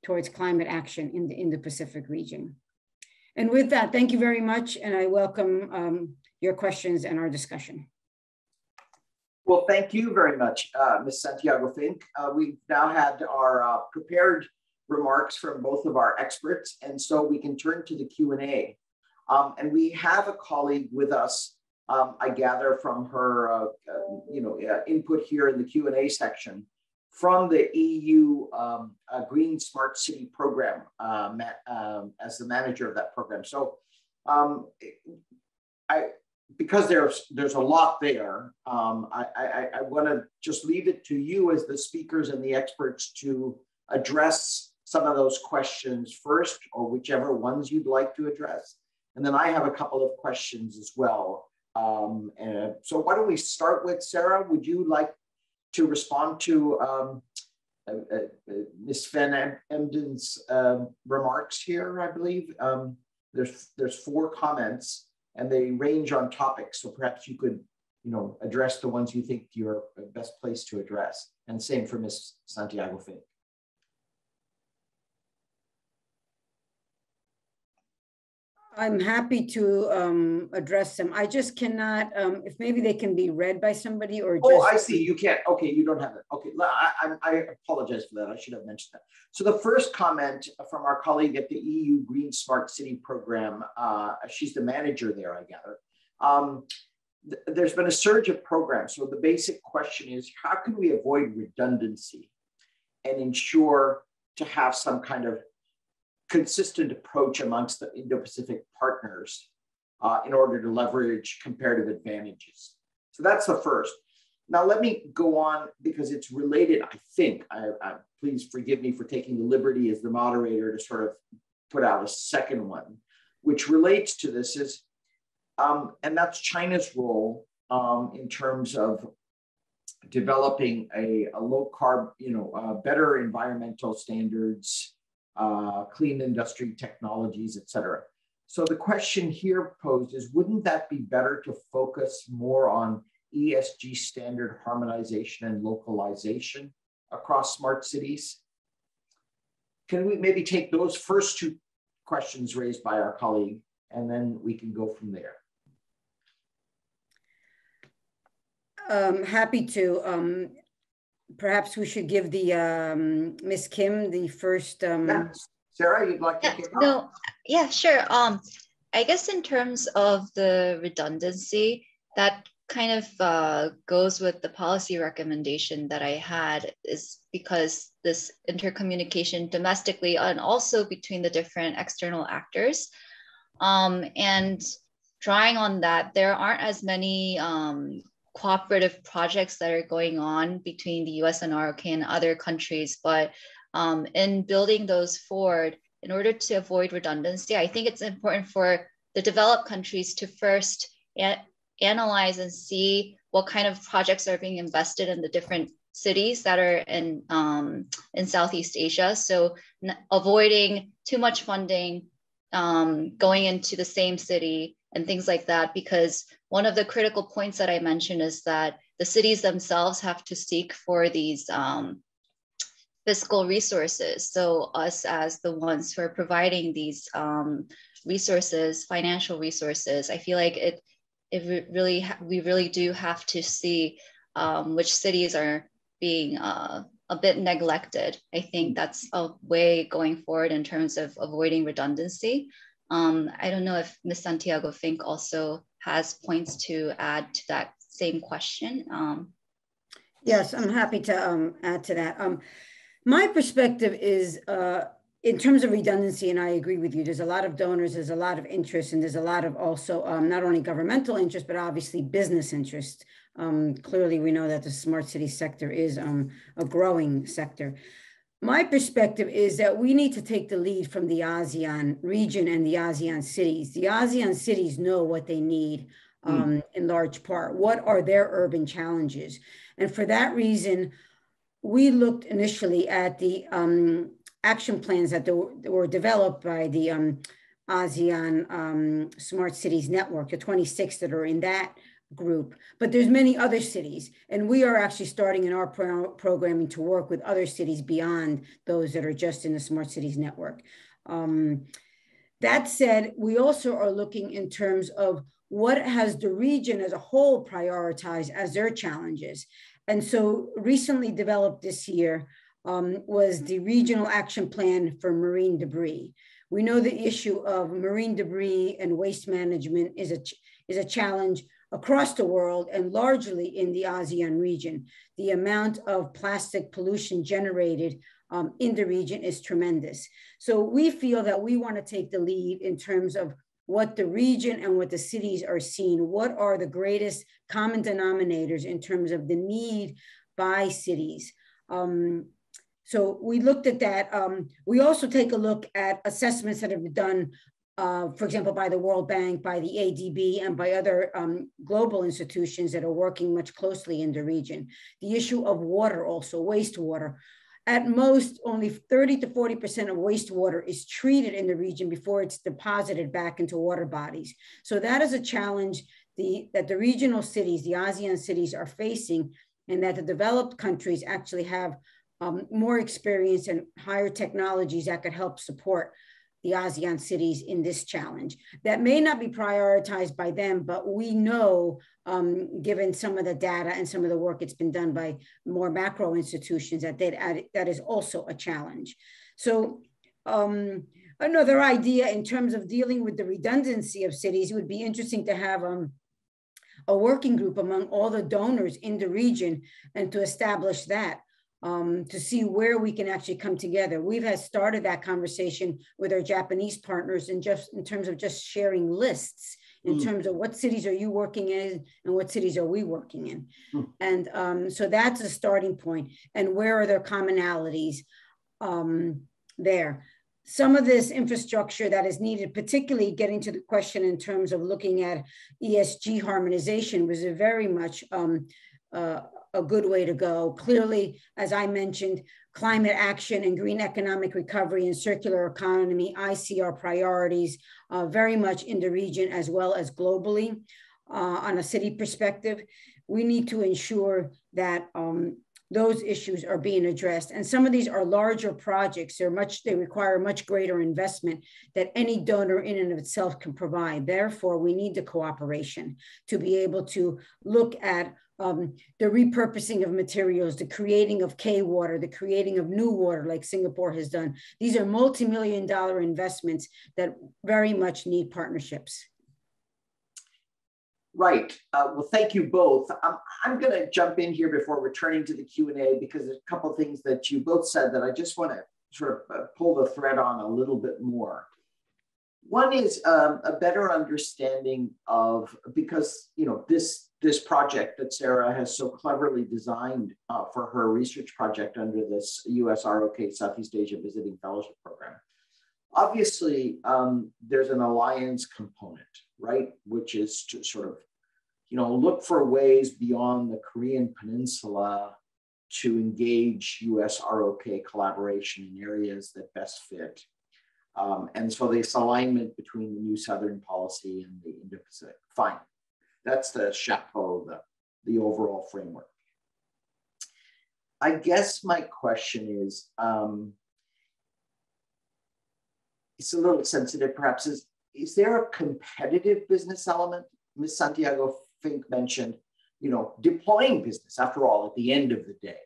towards climate action in the Indo-Pacific region. And with that, thank you very much, and I welcome um, your questions and our discussion. Well, thank you very much, uh, Miz Santiago Fink. Uh, we've now had our uh, prepared remarks from both of our experts, and so we can turn to the Q and A. Um, and we have a colleague with us, um, I gather from her uh, uh, you know, uh, input here in the Q and A section, from the E U um, uh, Green Smart City Program uh, um, as the manager of that program. So um, I, because there's there's a lot there, um, I, I, I want to just leave it to you as the speakers and the experts to address some of those questions first, or whichever ones you'd like to address. And then I have a couple of questions as well. Um, and so why don't we start with Sarah? Would you like to respond to um, uh, uh, Miz Van Emden's uh, remarks here, I believe? Um, there's, there's four comments, and they range on topics. So perhaps you could, you know, address the ones you think you're best placed to address. And same for Miz Santiago Fink. I'm happy to um, address them. I just cannot, um, if maybe they can be read by somebody or just— Oh, I see, you can't. Okay, you don't have it. Okay, I, I, I apologize for that. I should have mentioned that. So the first comment from our colleague at the E U Green Smart City Program, uh, she's the manager there, I gather. Um, th there's been a surge of programs. So the basic question is, how can we avoid redundancy and ensure to have some kind of consistent approach amongst the Indo-Pacific partners uh, in order to leverage comparative advantages? So that's the first. Now let me go on, because it's related, I think. I, I, please forgive me for taking the liberty as the moderator to sort of put out a second one, which relates to this is, um, and that's China's role um, in terms of developing a, a low carb, you know, uh, better environmental standards, Uh, clean industry technologies, et cetera. So the question here posed is, wouldn't that be better to focus more on E S G standard harmonization and localization across smart cities? Can we maybe take those first two questions raised by our colleague, and then we can go from there? Um, happy to. Um... Perhaps we should give the um, Miz Kim the first. Um... Yeah. Sarah, you'd like to kick off? No, yeah, sure. Um, I guess in terms of the redundancy, that kind of uh, goes with the policy recommendation that I had, is because this intercommunication domestically and also between the different external actors, um, and drawing on that, there aren't as many um, cooperative projects that are going on between the U S and R O K and other countries. But um, in building those forward, in order to avoid redundancy, I think it's important for the developed countries to first a- analyze and see what kind of projects are being invested in the different cities that are in, um, in Southeast Asia. So n- avoiding too much funding um, going into the same city and things like that, because one of the critical points that I mentioned is that the cities themselves have to seek for these um, fiscal resources. So us as the ones who are providing these um, resources, financial resources, I feel like it, it really, we really do have to see um, which cities are being uh, a bit neglected. I think that's a way going forward in terms of avoiding redundancy. Um, I don't know if Miz Santiago Fink also has points to add to that same question. Um, yes, I'm happy to um, add to that. Um, my perspective is uh, in terms of redundancy, and I agree with you, there's a lot of donors, there's a lot of interest, and there's a lot of also um, not only governmental interest, but obviously business interest. Um, clearly, we know that the smart city sector is um, a growing sector. My perspective is that we need to take the lead from the ASEAN region and the ASEAN cities. The ASEAN cities know what they need um, mm. in large part. What are their urban challenges? And for that reason, we looked initially at the um, action plans that were developed by the um, ASEAN um, Smart Cities Network, the twenty-six that are in that group, but there's many other cities, and we are actually starting in our pro- programming to work with other cities beyond those that are just in the Smart Cities Network. Um, that said, we also are looking in terms of what has the region as a whole prioritized as their challenges. And so recently developed this year um, was the Regional Action Plan for Marine Debris. We know the issue of marine debris and waste management is a ch- is a challenge across the world and largely in the ASEAN region. The amount of plastic pollution generated um, in the region is tremendous. So we feel that we want to take the lead in terms of what the region and what the cities are seeing. What are the greatest common denominators in terms of the need by cities? Um, so we looked at that. Um, we also take a look at assessments that have been done Uh, for example, by the World Bank, by the A D B, and by other um, global institutions that are working much closely in the region. The issue of water also, wastewater. At most, only thirty to forty percent of wastewater is treated in the region before it's deposited back into water bodies. So that is a challenge the, that the regional cities, the ASEAN cities are facing, and that the developed countries actually have um, more experience and higher technologies that could help support the ASEAN cities in this challenge. That may not be prioritized by them, but we know, um, given some of the data and some of the work that's been done by more macro institutions, that added, that is also a challenge. So um, another idea in terms of dealing with the redundancy of cities, it would be interesting to have um, a working group among all the donors in the region and to establish that. Um, to see where we can actually come together. We've had started that conversation with our Japanese partners and just in terms of just sharing lists in mm. terms of what cities are you working in and what cities are we working in. Mm. And um, so that's a starting point. And where are there commonalities um, there? Some of this infrastructure that is needed, particularly getting to the question in terms of looking at E S G harmonization, was a very much um, uh, a good way to go. Clearly, as I mentioned, climate action and green economic recovery and circular economy, I see our priorities uh, very much in the region as well as globally. Uh, on a city perspective, we need to ensure that um, those issues are being addressed. And some of these are larger projects. They're much, they require much greater investment that any donor in and of itself can provide. Therefore, we need the cooperation to be able to look at um, the repurposing of materials, the creating of K water, the creating of new water like Singapore has done. These are multi-million dollar investments that very much need partnerships. Right. Uh, well, thank you both. Um, I'm going to jump in here before returning to the Q and A because there's a couple of things that you both said that I just want to sort of uh, pull the thread on a little bit more. One is um, a better understanding of, because, you know, this this project that Sarah has so cleverly designed uh, for her research project under this U S R O K Southeast Asia Visiting Fellowship Program. Obviously, um, there's an alliance component, right? Which is to sort of, you know, look for ways beyond the Korean peninsula to engage U S R O K collaboration in areas that best fit. Um, and so this alignment between the new Southern policy and the Indo-Pacific, fine. That's the chapeau, the, the overall framework. I guess my question is, um, it's a little sensitive perhaps, is, is there a competitive business element? Miz Santiago Fink mentioned, you know, deploying business, after all, at the end of the day,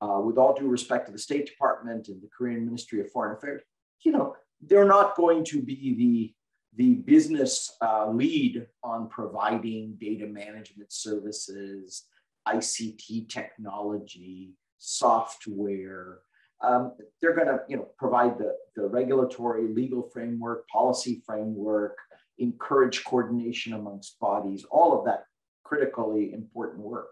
uh, with all due respect to the State Department and the Korean Ministry of Foreign Affairs, you know, they're not going to be the the business uh, lead on providing data management services, I C T technology, software. Um, they're gonna, you know, provide the, the regulatory, legal framework, policy framework, encourage coordination amongst bodies, all of that critically important work.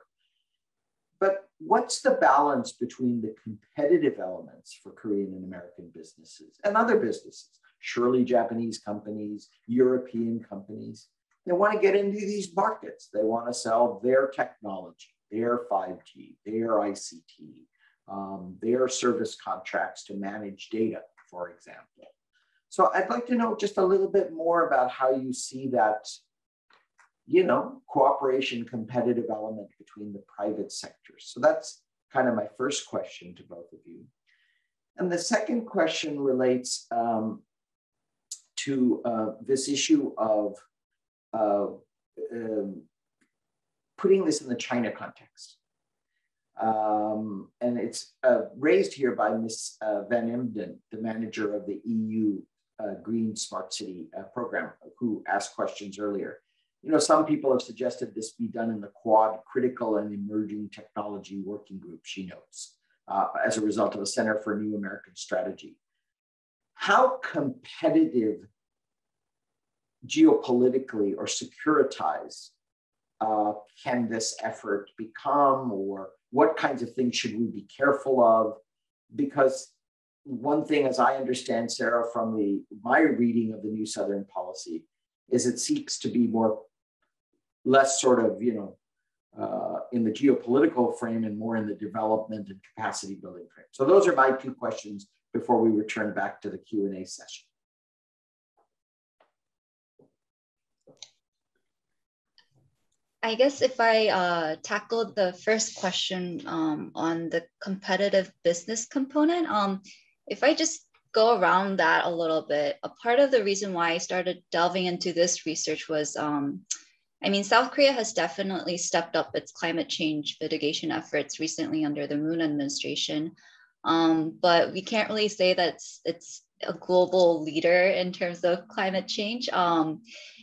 But what's the balance between the competitive elements for Korean and American businesses and other businesses? Surely Japanese companies, European companies, they want to get into these markets. They want to sell their technology, their five G, their I C T, um, their service contracts to manage data, for example. So I'd like to know just a little bit more about how you see that, you know, cooperation, competitive element between the private sectors. So that's kind of my first question to both of you. And the second question relates, um, to uh, this issue of uh, um, putting this in the China context. Um, and it's uh, raised here by Miz Uh, Van Emden, the manager of the E U uh, Green Smart City uh, program, who asked questions earlier. You know, some people have suggested this be done in the Quad Critical and Emerging Technology Working Group, she notes, uh, as a result of a Center for New American Strategy. How competitive geopolitically or securitized uh, can this effort become, or what kinds of things should we be careful of? Because one thing, as I understand, Sarah, from the, my reading of the new Southern policy, is it seeks to be more, less sort of, you know, uh, in the geopolitical frame and more in the development and capacity building frame. So those are my two questions before we return back to the Q and A session. I guess if I uh, tackle the first question um, on the competitive business component, um, if I just go around that a little bit, a part of the reason why I started delving into this research was, um, I mean, South Korea has definitely stepped up its climate change mitigation efforts recently under the Moon administration. Um, but we can't really say that it's, it's a global leader in terms of climate change. Um,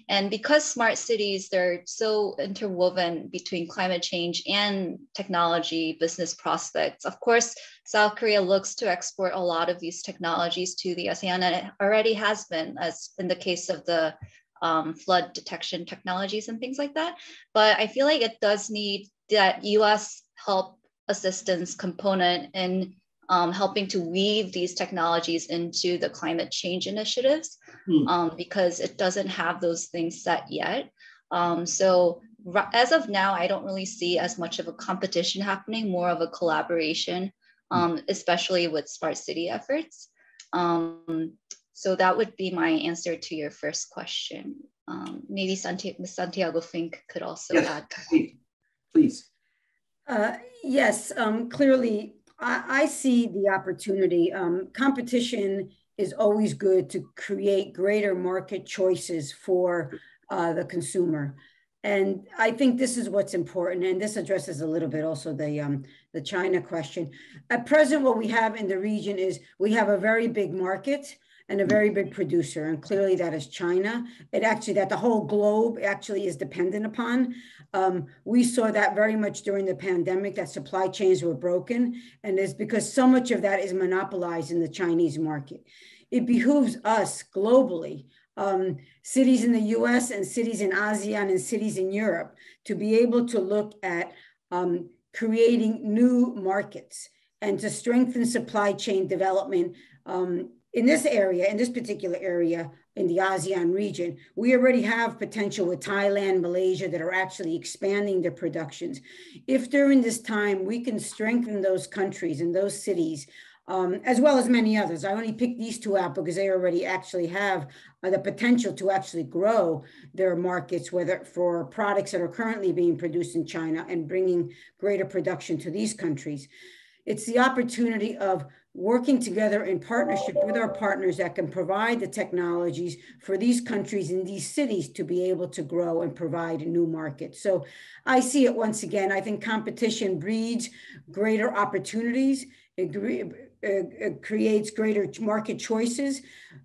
and because smart cities, they're so interwoven between climate change and technology business prospects. Of course, South Korea looks to export a lot of these technologies to the ASEAN, and it already has been, as in the case of the um, flood detection technologies and things like that. But I feel like it does need that U S help assistance component in Um, helping to weave these technologies into the climate change initiatives, mm. um, because it doesn't have those things set yet. Um, so as of now, I don't really see as much of a competition happening, more of a collaboration, um, mm. especially with smart city efforts. Um, so that would be my answer to your first question. Um, maybe Santi- Miz Santiago Fink could also yes, add. Please. please. Uh, yes, um, clearly, I see the opportunity. Um, competition is always good to create greater market choices for uh, the consumer. And I think this is what's important. And this addresses a little bit also the, um, the China question. At present, what we have in the region is we have a very big market and a very big producer. And clearly that is China. It actually, that the whole globe actually is dependent upon. Um, we saw that very much during the pandemic, that supply chains were broken. And it's because so much of that is monopolized in the Chinese market. It behooves us globally um, cities in the U S and cities in ASEAN and cities in Europe to be able to look at um, creating new markets and to strengthen supply chain development um, in this area, in this particular area, in the ASEAN region. We already have potential with Thailand, Malaysia that are actually expanding their productions. If during this time we can strengthen those countries and those cities, um, as well as many others, I only picked these two out because they already actually have uh, the potential to actually grow their markets, whether for products that are currently being produced in China and bringing greater production to these countries. It's the opportunity of working together in partnership with our partners that can provide the technologies for these countries and these cities to be able to grow and provide a new market. So I see it once again, I think competition breeds greater opportunities. It, it creates greater market choices.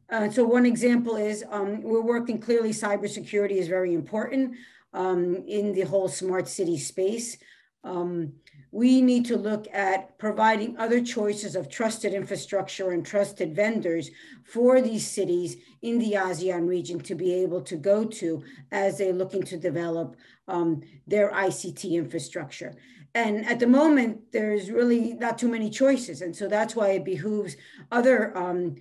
Uh, so one example is um, we're working, clearly cybersecurity is very important um, in the whole smart city space. Um, we need to look at providing other choices of trusted infrastructure and trusted vendors for these cities in the ASEAN region to be able to go to as they're looking to develop um, their I C T infrastructure. And at the moment, there's really not too many choices. And so that's why it behooves other um,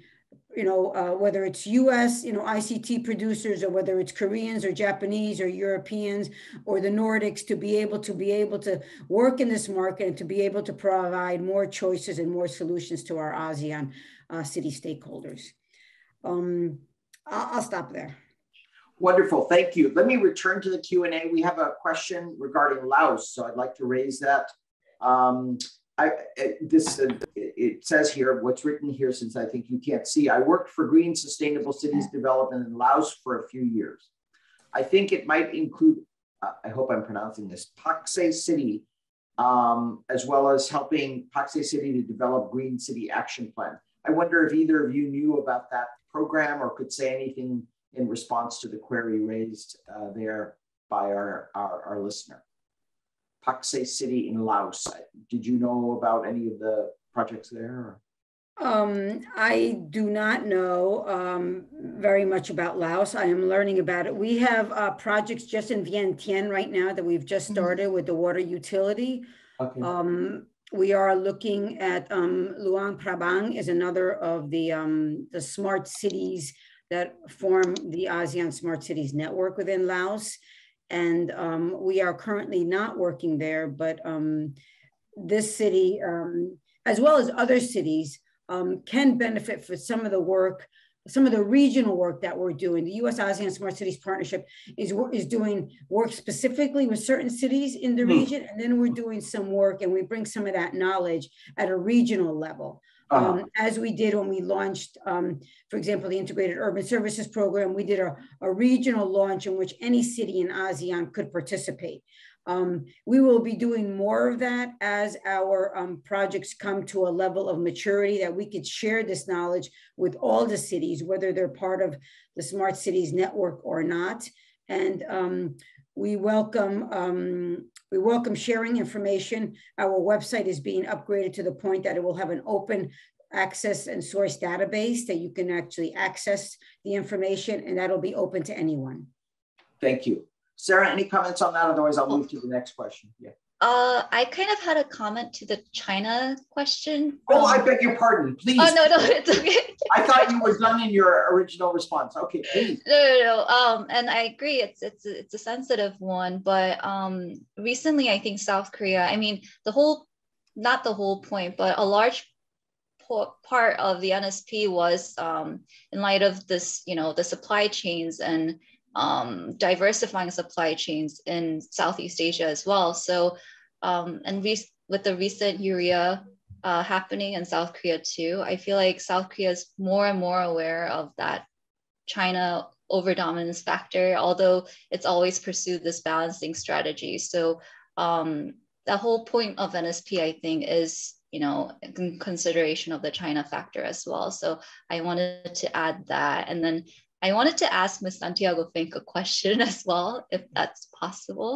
you know, uh, whether it's U S, you know, I C T producers, or whether it's Koreans or Japanese or Europeans or the Nordics, to be able to be able to work in this market and to be able to provide more choices and more solutions to our ASEAN uh, city stakeholders. Um, I'll, I'll stop there. Wonderful, thank you. Let me return to the Q and A. We have a question regarding Laos, so I'd like to raise that. Um, I, this, uh, it says here, what's written here, since I think you can't see, I worked for Green Sustainable Cities Development in Laos for a few years. I think it might include, uh, I hope I'm pronouncing this, Pakse City, um, as well as helping Pakse City to develop Green City Action Plan. I wonder if either of you knew about that program or could say anything in response to the query raised uh, there by our, our, our listener. Pakse City in Laos. Did you know about any of the projects there? Um, I do not know um, very much about Laos. I am learning about it. We have uh, projects just in Vientiane right now that we've just started with the water utility. Okay. Um, we are looking at um, Luang Prabang is another of the, um, the smart cities that form the ASEAN Smart Cities Network within Laos. And um, we are currently not working there, but um, this city, um, as well as other cities, um, can benefit from some of the work, some of the regional work that we're doing. The U S-ASEAN Smart Cities Partnership is, is doing work specifically with certain cities in the region, and then we're doing some work, and we bring some of that knowledge at a regional level. Uh-huh. Um, as we did when we launched, um, for example, the Integrated Urban Services Program, we did a, a regional launch in which any city in ASEAN could participate. Um, we will be doing more of that as our um, projects come to a level of maturity that we could share this knowledge with all the cities, whether they're part of the Smart Cities Network or not. And um, we welcome um, we welcome sharing information. Our website is being upgraded to the point that it will have an open access and source database that you can actually access the information, and that'll be open to anyone. Thank you. Sarah, any comments on that? Otherwise, I'll move to the next question. Yeah. Uh, I kind of had a comment to the China question. Oh, I beg your pardon, please. Oh, no, no, it's okay. I thought you were done in your original response. Okay, please. No, no, no. Um, and I agree, it's, it's, it's a sensitive one, but um, recently, I think South Korea, I mean, the whole, not the whole point, but a large part of the N S P was um, in light of this, you know, the supply chains and Um, diversifying supply chains in Southeast Asia as well. So, um, and with the recent urea uh, happening in South Korea too, I feel like South Korea is more and more aware of that China overdominance factor, although it's always pursued this balancing strategy. So um, the whole point of N S P, I think, is, you know, in consideration of the China factor as well. So I wanted to add that. And then I wanted to ask Miz Santiago Fink a question as well, if that's possible.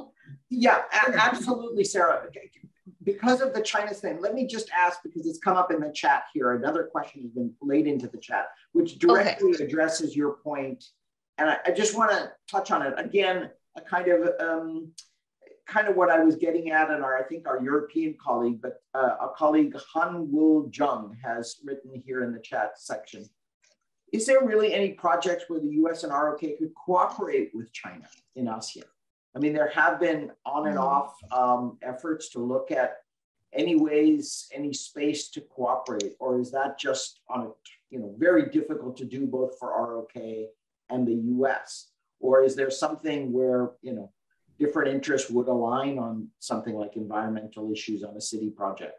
Yeah, absolutely, Sarah. Because of the China thing, let me just ask, because it's come up in the chat here, another question has been laid into the chat, which directly okay. addresses your point And I, I just want to touch on it again, a kind of um, kind of what I was getting at, and our I think our European colleague, but uh, our colleague Han Woo Jung has written here in the chat section. Is there really any projects where the U S and R O K could cooperate with China in ASEAN? I mean, there have been on and off um, efforts to look at any ways, any space to cooperate, or is that just on a, you know, very difficult to do both for R O K and the U S? Or is there something where, you know, different interests would align on something like environmental issues on a city project?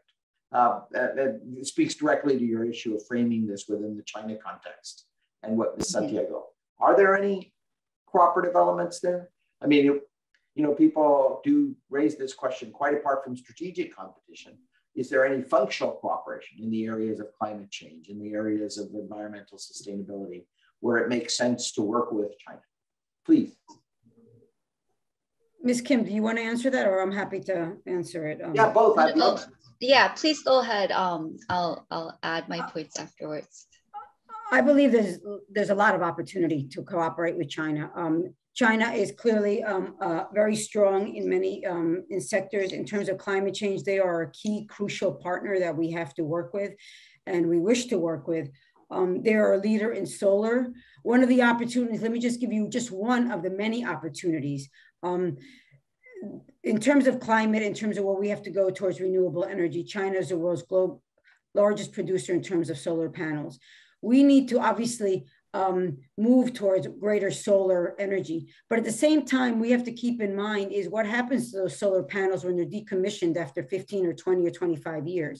Uh, that, that speaks directly to your issue of framing this within the China context and what Miz Santiago. Are there any cooperative elements there? I mean, it, you know, people do raise this question quite apart from strategic competition. Is there any functional cooperation in the areas of climate change, in the areas of environmental sustainability, where it makes sense to work with China? Please. Miz Kim, do you want to answer that, or I'm happy to answer it? Um, yeah, both. I'd love it. Yeah, please go ahead. Um, I'll, I'll add my points afterwards. I believe there's, there's a lot of opportunity to cooperate with China. Um, China is clearly um, uh, very strong in many um, in sectors. In terms of climate change, they are a key, crucial partner that we have to work with and we wish to work with. Um, they are a leader in solar. One of the opportunities, let me just give you just one of the many opportunities. Um, In terms of climate, in terms of what we have to go towards renewable energy, China is the world's global largest producer in terms of solar panels. We need to obviously um, move towards greater solar energy. But at the same time, we have to keep in mind is what happens to those solar panels when they're decommissioned after fifteen or twenty or twenty-five years.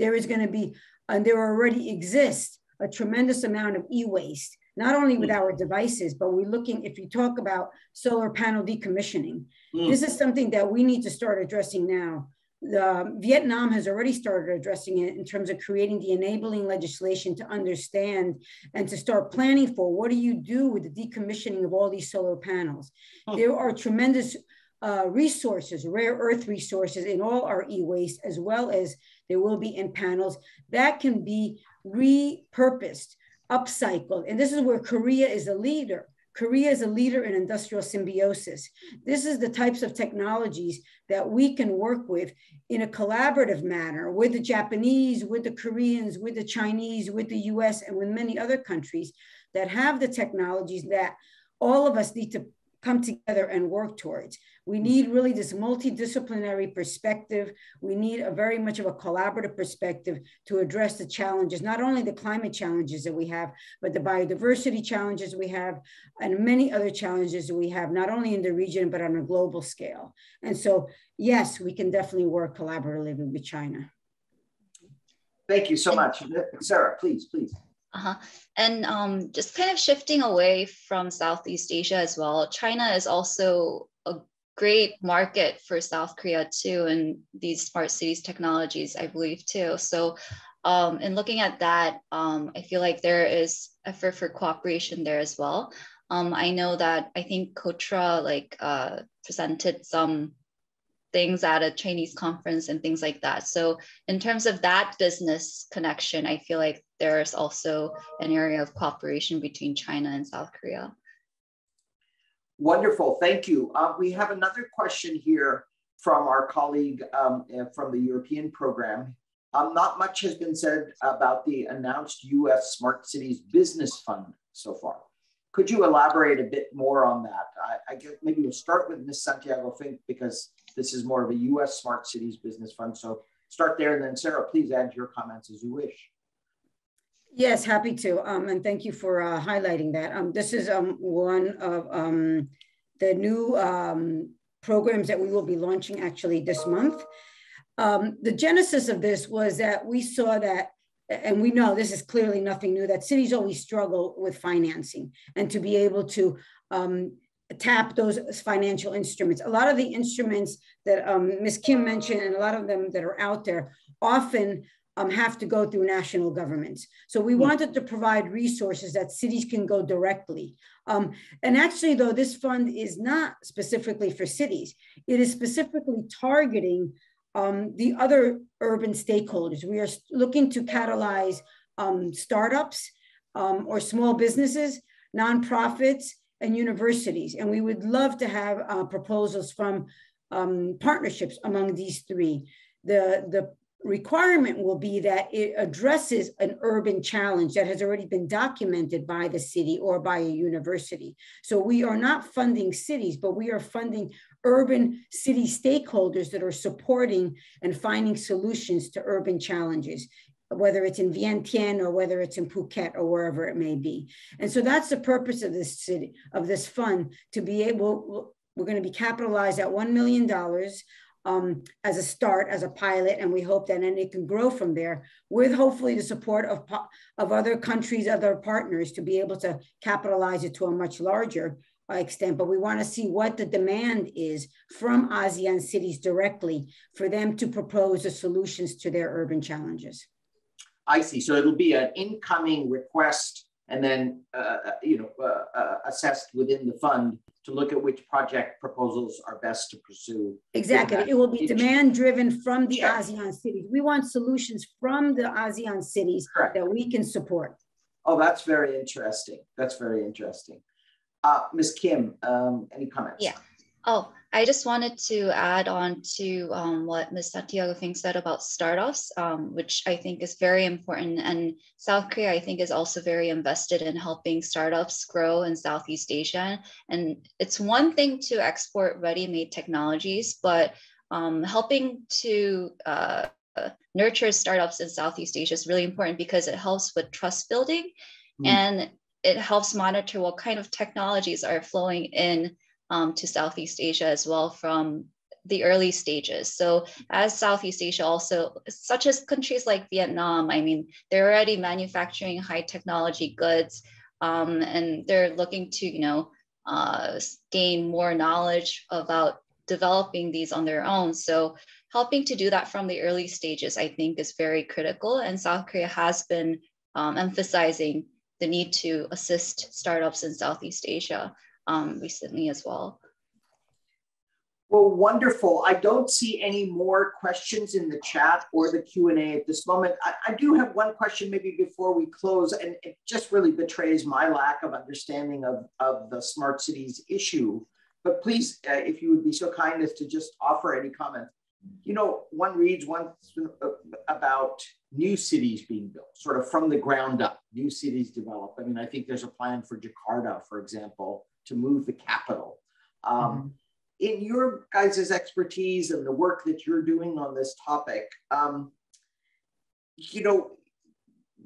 There is going to be, and there already exists, a tremendous amount of e-waste, not only with our devices, but we're looking, if you talk about solar panel decommissioning, mm. this is something that we need to start addressing now. The, Vietnam has already started addressing it in terms of creating the enabling legislation to understand and to start planning for what do you do with the decommissioning of all these solar panels. Oh. There are tremendous uh, resources, rare earth resources in all our e-waste, as well as there will be in panels that can be repurposed, upcycled. And this is where Korea is a leader. Korea is a leader in industrial symbiosis. This is the types of technologies that we can work with in a collaborative manner with the Japanese, with the Koreans, with the Chinese, with the U S, and with many other countries that have the technologies that all of us need to come together and work towards. We need really this multidisciplinary perspective. We need a very much of a collaborative perspective to address the challenges, not only the climate challenges that we have, but the biodiversity challenges we have, and many other challenges that we have, not only in the region, but on a global scale. And so, yes, we can definitely work collaboratively with China. Thank you so much. Sarah, please, please. Uh-huh. And um, just kind of shifting away from Southeast Asia as well, China is also a great market for South Korea too, and these smart cities technologies, I believe too. So um, in looking at that, um, I feel like there is effort for cooperation there as well. Um, I know that I think Kotra like uh, presented some things at a Chinese conference and things like that. So in terms of that business connection, I feel like there's also an area of cooperation between China and South Korea. Wonderful, thank you. Uh, we have another question here from our colleague um, from the European program. Um, not much has been said about the announced U S Smart Cities Business Fund so far. Could you elaborate a bit more on that? I, I guess maybe we'll start with Miz Santiago Fink, because this is more of a U S Smart Cities Business Fund. So start there, and then Sarah, please add your comments as you wish. Yes, happy to, um, and thank you for uh, highlighting that. Um, this is um, one of um, the new um, programs that we will be launching actually this month. Um, the genesis of this was that we saw that, and we know this is clearly nothing new, that cities always struggle with financing and to be able to um, tap those financial instruments. A lot of the instruments that um, Miz Kim mentioned, and a lot of them that are out there, often um, have to go through national governments. So we wanted to provide resources that cities can go directly. Um, and actually, though, this fund is not specifically for cities. It is specifically targeting um, the other urban stakeholders. We are looking to catalyze um, startups um, or small businesses, nonprofits, and universities. And we would love to have uh, proposals from um, partnerships among these three. The, the requirement will be that it addresses an urban challenge that has already been documented by the city or by a university. So we are not funding cities, but we are funding urban city stakeholders that are supporting and finding solutions to urban challenges, whether it's in Vientiane or whether it's in Phuket or wherever it may be. And so that's the purpose of this city, of this fund, to be able, we're going to be capitalized at one million dollars um, as a start, as a pilot, and we hope that and it can grow from there with hopefully the support of, of other countries, other partners to be able to capitalize it to a much larger extent, but we want to see what the demand is from ASEAN cities directly for them to propose the solutions to their urban challenges. I see. So it'll be an incoming request and then, uh, you know, uh, uh, assessed within the fund to look at which project proposals are best to pursue. Exactly. It will be demand driven from the yeah. ASEAN cities. We want solutions from the ASEAN cities Correct. that we can support. Oh, that's very interesting. That's very interesting. Uh, Miz Kim, um, any comments? Yeah. Oh, I just wanted to add on to um, what Miz Santiago Fink said about startups, um, which I think is very important. And South Korea, I think, is also very invested in helping startups grow in Southeast Asia. And it's one thing to export ready-made technologies, but um, helping to uh, nurture startups in Southeast Asia is really important because it helps with trust building, mm. and it helps monitor what kind of technologies are flowing in Um, to Southeast Asia as well from the early stages. So as Southeast Asia also, such as countries like Vietnam, I mean, they're already manufacturing high technology goods um, and they're looking to, you know, uh, gain more knowledge about developing these on their own. So helping to do that from the early stages, I think, is very critical. And South Korea has been um, emphasizing the need to assist startups in Southeast Asia Um, recently as well. Well, wonderful. I don't see any more questions in the chat or the Q and A at this moment. I, I do have one question maybe before we close, and it just really betrays my lack of understanding of, of the smart cities issue. But please, uh, if you would be so kind as to just offer any comment. You know, one reads once about new cities being built, sort of from the ground up, new cities develop. I mean, I think there's a plan for Jakarta, for example, to move the capital. Um, mm-hmm. In your guys' expertise and the work that you're doing on this topic, um, you know,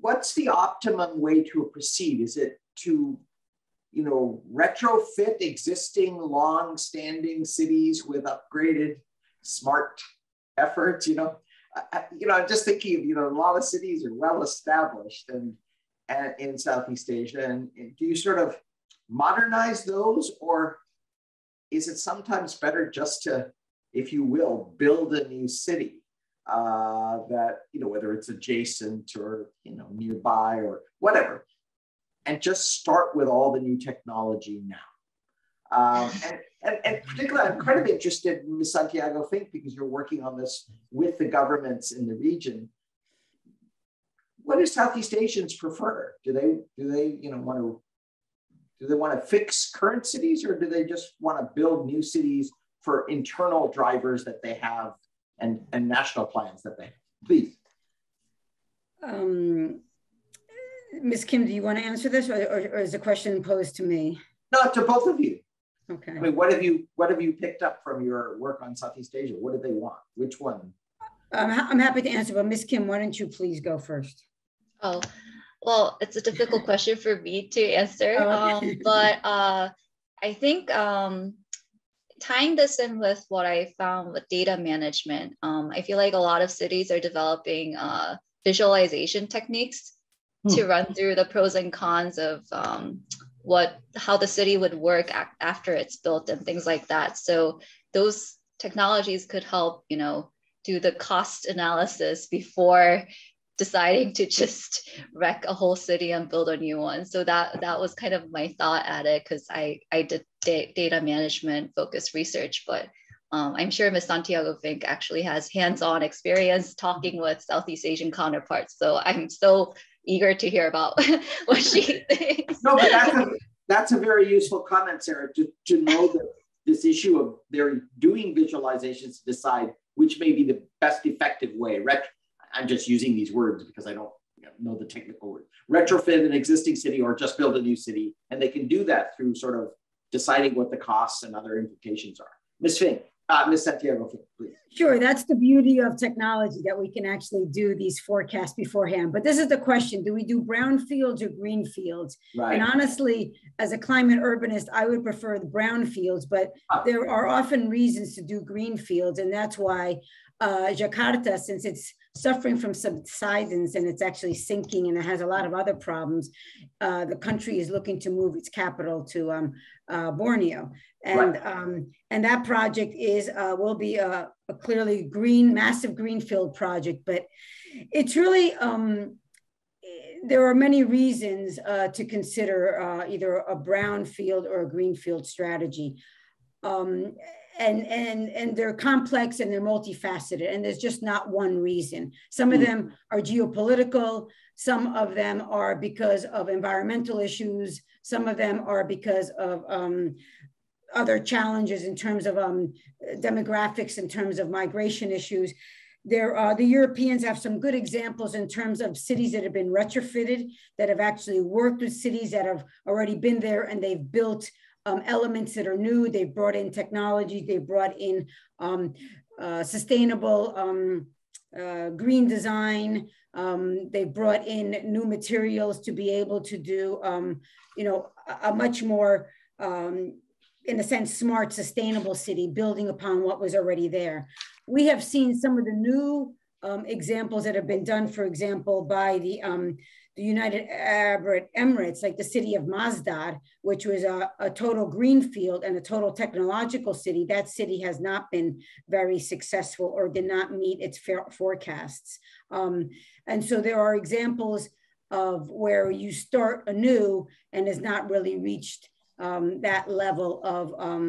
what's the optimum way to proceed? Is it to, you know, retrofit existing long-standing cities with upgraded smart efforts? You know, I, you know, I'm just thinking of, you know, a lot of cities are well-established and, and in Southeast Asia, and, and do you sort of modernize those, or is it sometimes better just to, if you will, build a new city uh, that, you know, whether it's adjacent or, you know, nearby or whatever, and just start with all the new technology now? Um, and, and, and particularly, I'm kind of interested, Miz Santiago Fink, because you're working on this with the governments in the region. What do Southeast Asians prefer? Do they, do they, you know, want to Do they want to fix current cities, or do they just want to build new cities for internal drivers that they have and, and national plans that they have? Please. Um, Miz Kim, do you want to answer this, or, or, or is the question posed to me? No, to both of you. Okay. I mean, what have you, what have you picked up from your work on Southeast Asia? What do they want? Which one? I'm, ha I'm happy to answer, but Miz Kim, why don't you please go first? Oh. Well, it's a difficult question for me to answer, um, but uh, I think um, tying this in with what I found with data management, um, I feel like a lot of cities are developing uh, visualization techniques hmm. to run through the pros and cons of um, what how the city would work after it's built and things like that. So those technologies could help, you know, do the cost analysis before deciding to just wreck a whole city and build a new one. So that that was kind of my thought at it, because I, I did da data management focused research, but um, I'm sure Miz Santiago Fink actually has hands-on experience talking with Southeast Asian counterparts. So I'm so eager to hear about what she thinks. No, but that's a, that's a very useful comment, Sarah, to, to know that this issue of they're doing visualizations to decide which may be the best effective way. Ret I'm just using these words because I don't know the technical word. Retrofit an existing city or just build a new city. And they can do that through sort of deciding what the costs and other implications are. Miz Fink, uh, Miz Santiago Fink, please. Sure, that's the beauty of technology, that we can actually do these forecasts beforehand. But this is the question, do we do brownfields or greenfields? Right. And honestly, as a climate urbanist, I would prefer the brownfields, but there are often reasons to do greenfields. And that's why uh, Jakarta, since it's suffering from subsidence and it's actually sinking and it has a lot of other problems, uh, the country is looking to move its capital to um, uh, Borneo. And, right. um, and that project is uh, will be a, a clearly green, massive greenfield project, but it's really, um, there are many reasons uh, to consider uh, either a brownfield or a greenfield strategy. Um, And, and, and they're complex and they're multifaceted, and there's just not one reason. Some of them are geopolitical, some of them are because of environmental issues, some of them are because of um, other challenges in terms of um, demographics, in terms of migration issues. There are, the Europeans have some good examples in terms of cities that have been retrofitted, that have actually worked with cities that have already been there, and they've built Um, elements that are new. They've brought in technology, they've brought in um, uh, sustainable um, uh, green design, um, they've brought in new materials to be able to do, um, you know, a, a much more, um, in a sense, smart, sustainable city, building upon what was already there. We have seen some of the new um, examples that have been done, for example, by the um, the United Arab Emirates, like the city of Masdar, which was a, a total greenfield and a total technological city. That city has not been very successful or did not meet its forecasts. Um, and so there are examples of where you start anew and has not really reached Um, that level of um,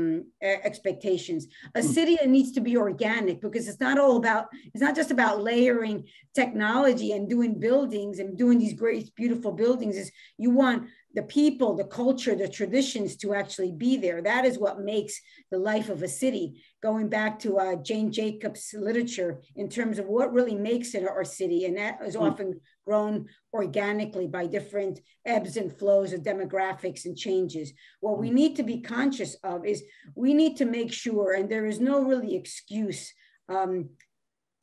expectations. A city that needs to be organic, because it's not all about, it's not just about layering technology and doing buildings and doing these great, beautiful buildings. Is you want the people, the culture, the traditions to actually be there. That is what makes the life of a city. Going back to uh, Jane Jacobs' literature in terms of what really makes it our city, and that is often grown organically by different ebbs and flows of demographics and changes. What we need to be conscious of is we need to make sure, and there is no really excuse um,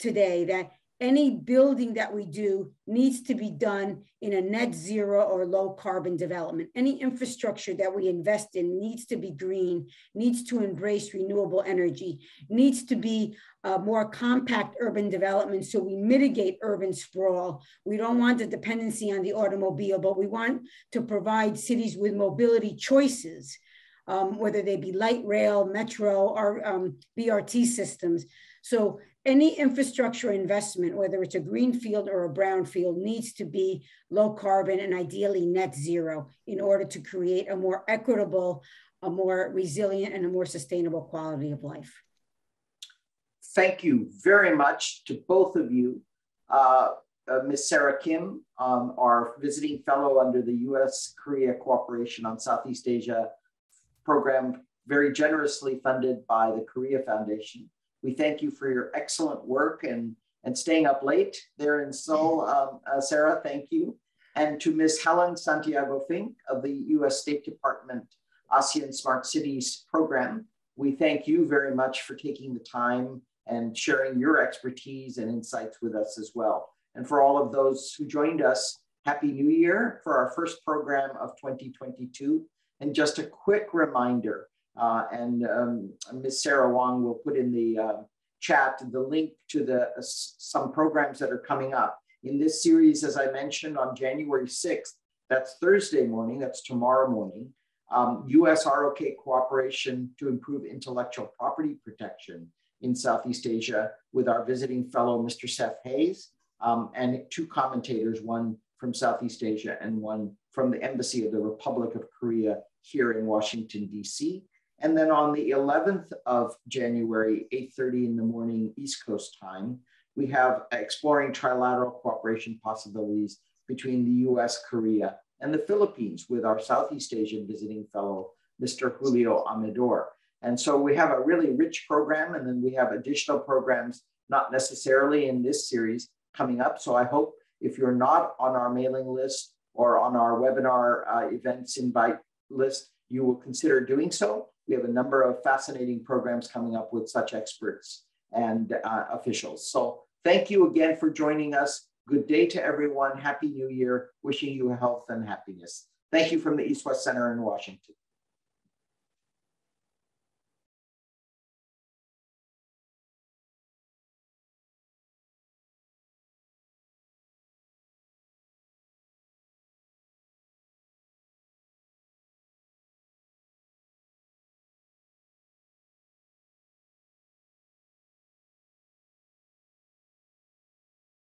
today, that any building that we do needs to be done in a net zero or low carbon development. Any infrastructure that we invest in needs to be green, needs to embrace renewable energy, needs to be a more compact urban development so we mitigate urban sprawl. We don't want the dependency on the automobile, but we want to provide cities with mobility choices, um, whether they be light rail, metro, or um, B R T systems. So any infrastructure investment, whether it's a greenfield or a brownfield, needs to be low carbon and ideally net zero in order to create a more equitable, a more resilient, and a more sustainable quality of life. Thank you very much to both of you. Uh, uh, Miz Sarah Kim, um, our visiting fellow under the U S Korea Cooperation on Southeast Asia program, very generously funded by the Korea Foundation. We thank you for your excellent work and, and staying up late there in Seoul. Um, uh, Sarah, thank you. And to Miz Helen Santiago Fink of the U S State Department ASEAN Smart Cities Program, we thank you very much for taking the time and sharing your expertise and insights with us as well. And for all of those who joined us, Happy New Year for our first program of twenty twenty-two. And just a quick reminder, Uh, and um, Miz Sarah Wong will put in the uh, chat the link to the uh, some programs that are coming up. In this series, as I mentioned, on January sixth, that's Thursday morning, that's tomorrow morning, um, U S R O K cooperation to improve intellectual property protection in Southeast Asia with our visiting fellow, Mister Seth Hayes, um, and two commentators, one from Southeast Asia and one from the Embassy of the Republic of Korea here in Washington, D C And then on the eleventh of January, eight thirty in the morning, East Coast time, we have exploring trilateral cooperation possibilities between the U S, Korea, and the Philippines with our Southeast Asian visiting fellow, Mister Julio Amador. And so we have a really rich program, and then we have additional programs, not necessarily in this series, coming up. So I hope if you're not on our mailing list or on our webinar uh, events invite list, you will consider doing so. We have a number of fascinating programs coming up with such experts and uh, officials. So thank you again for joining us. Good day to everyone. Happy New Year. Wishing you health and happiness. Thank you from the East-West Center in Washington.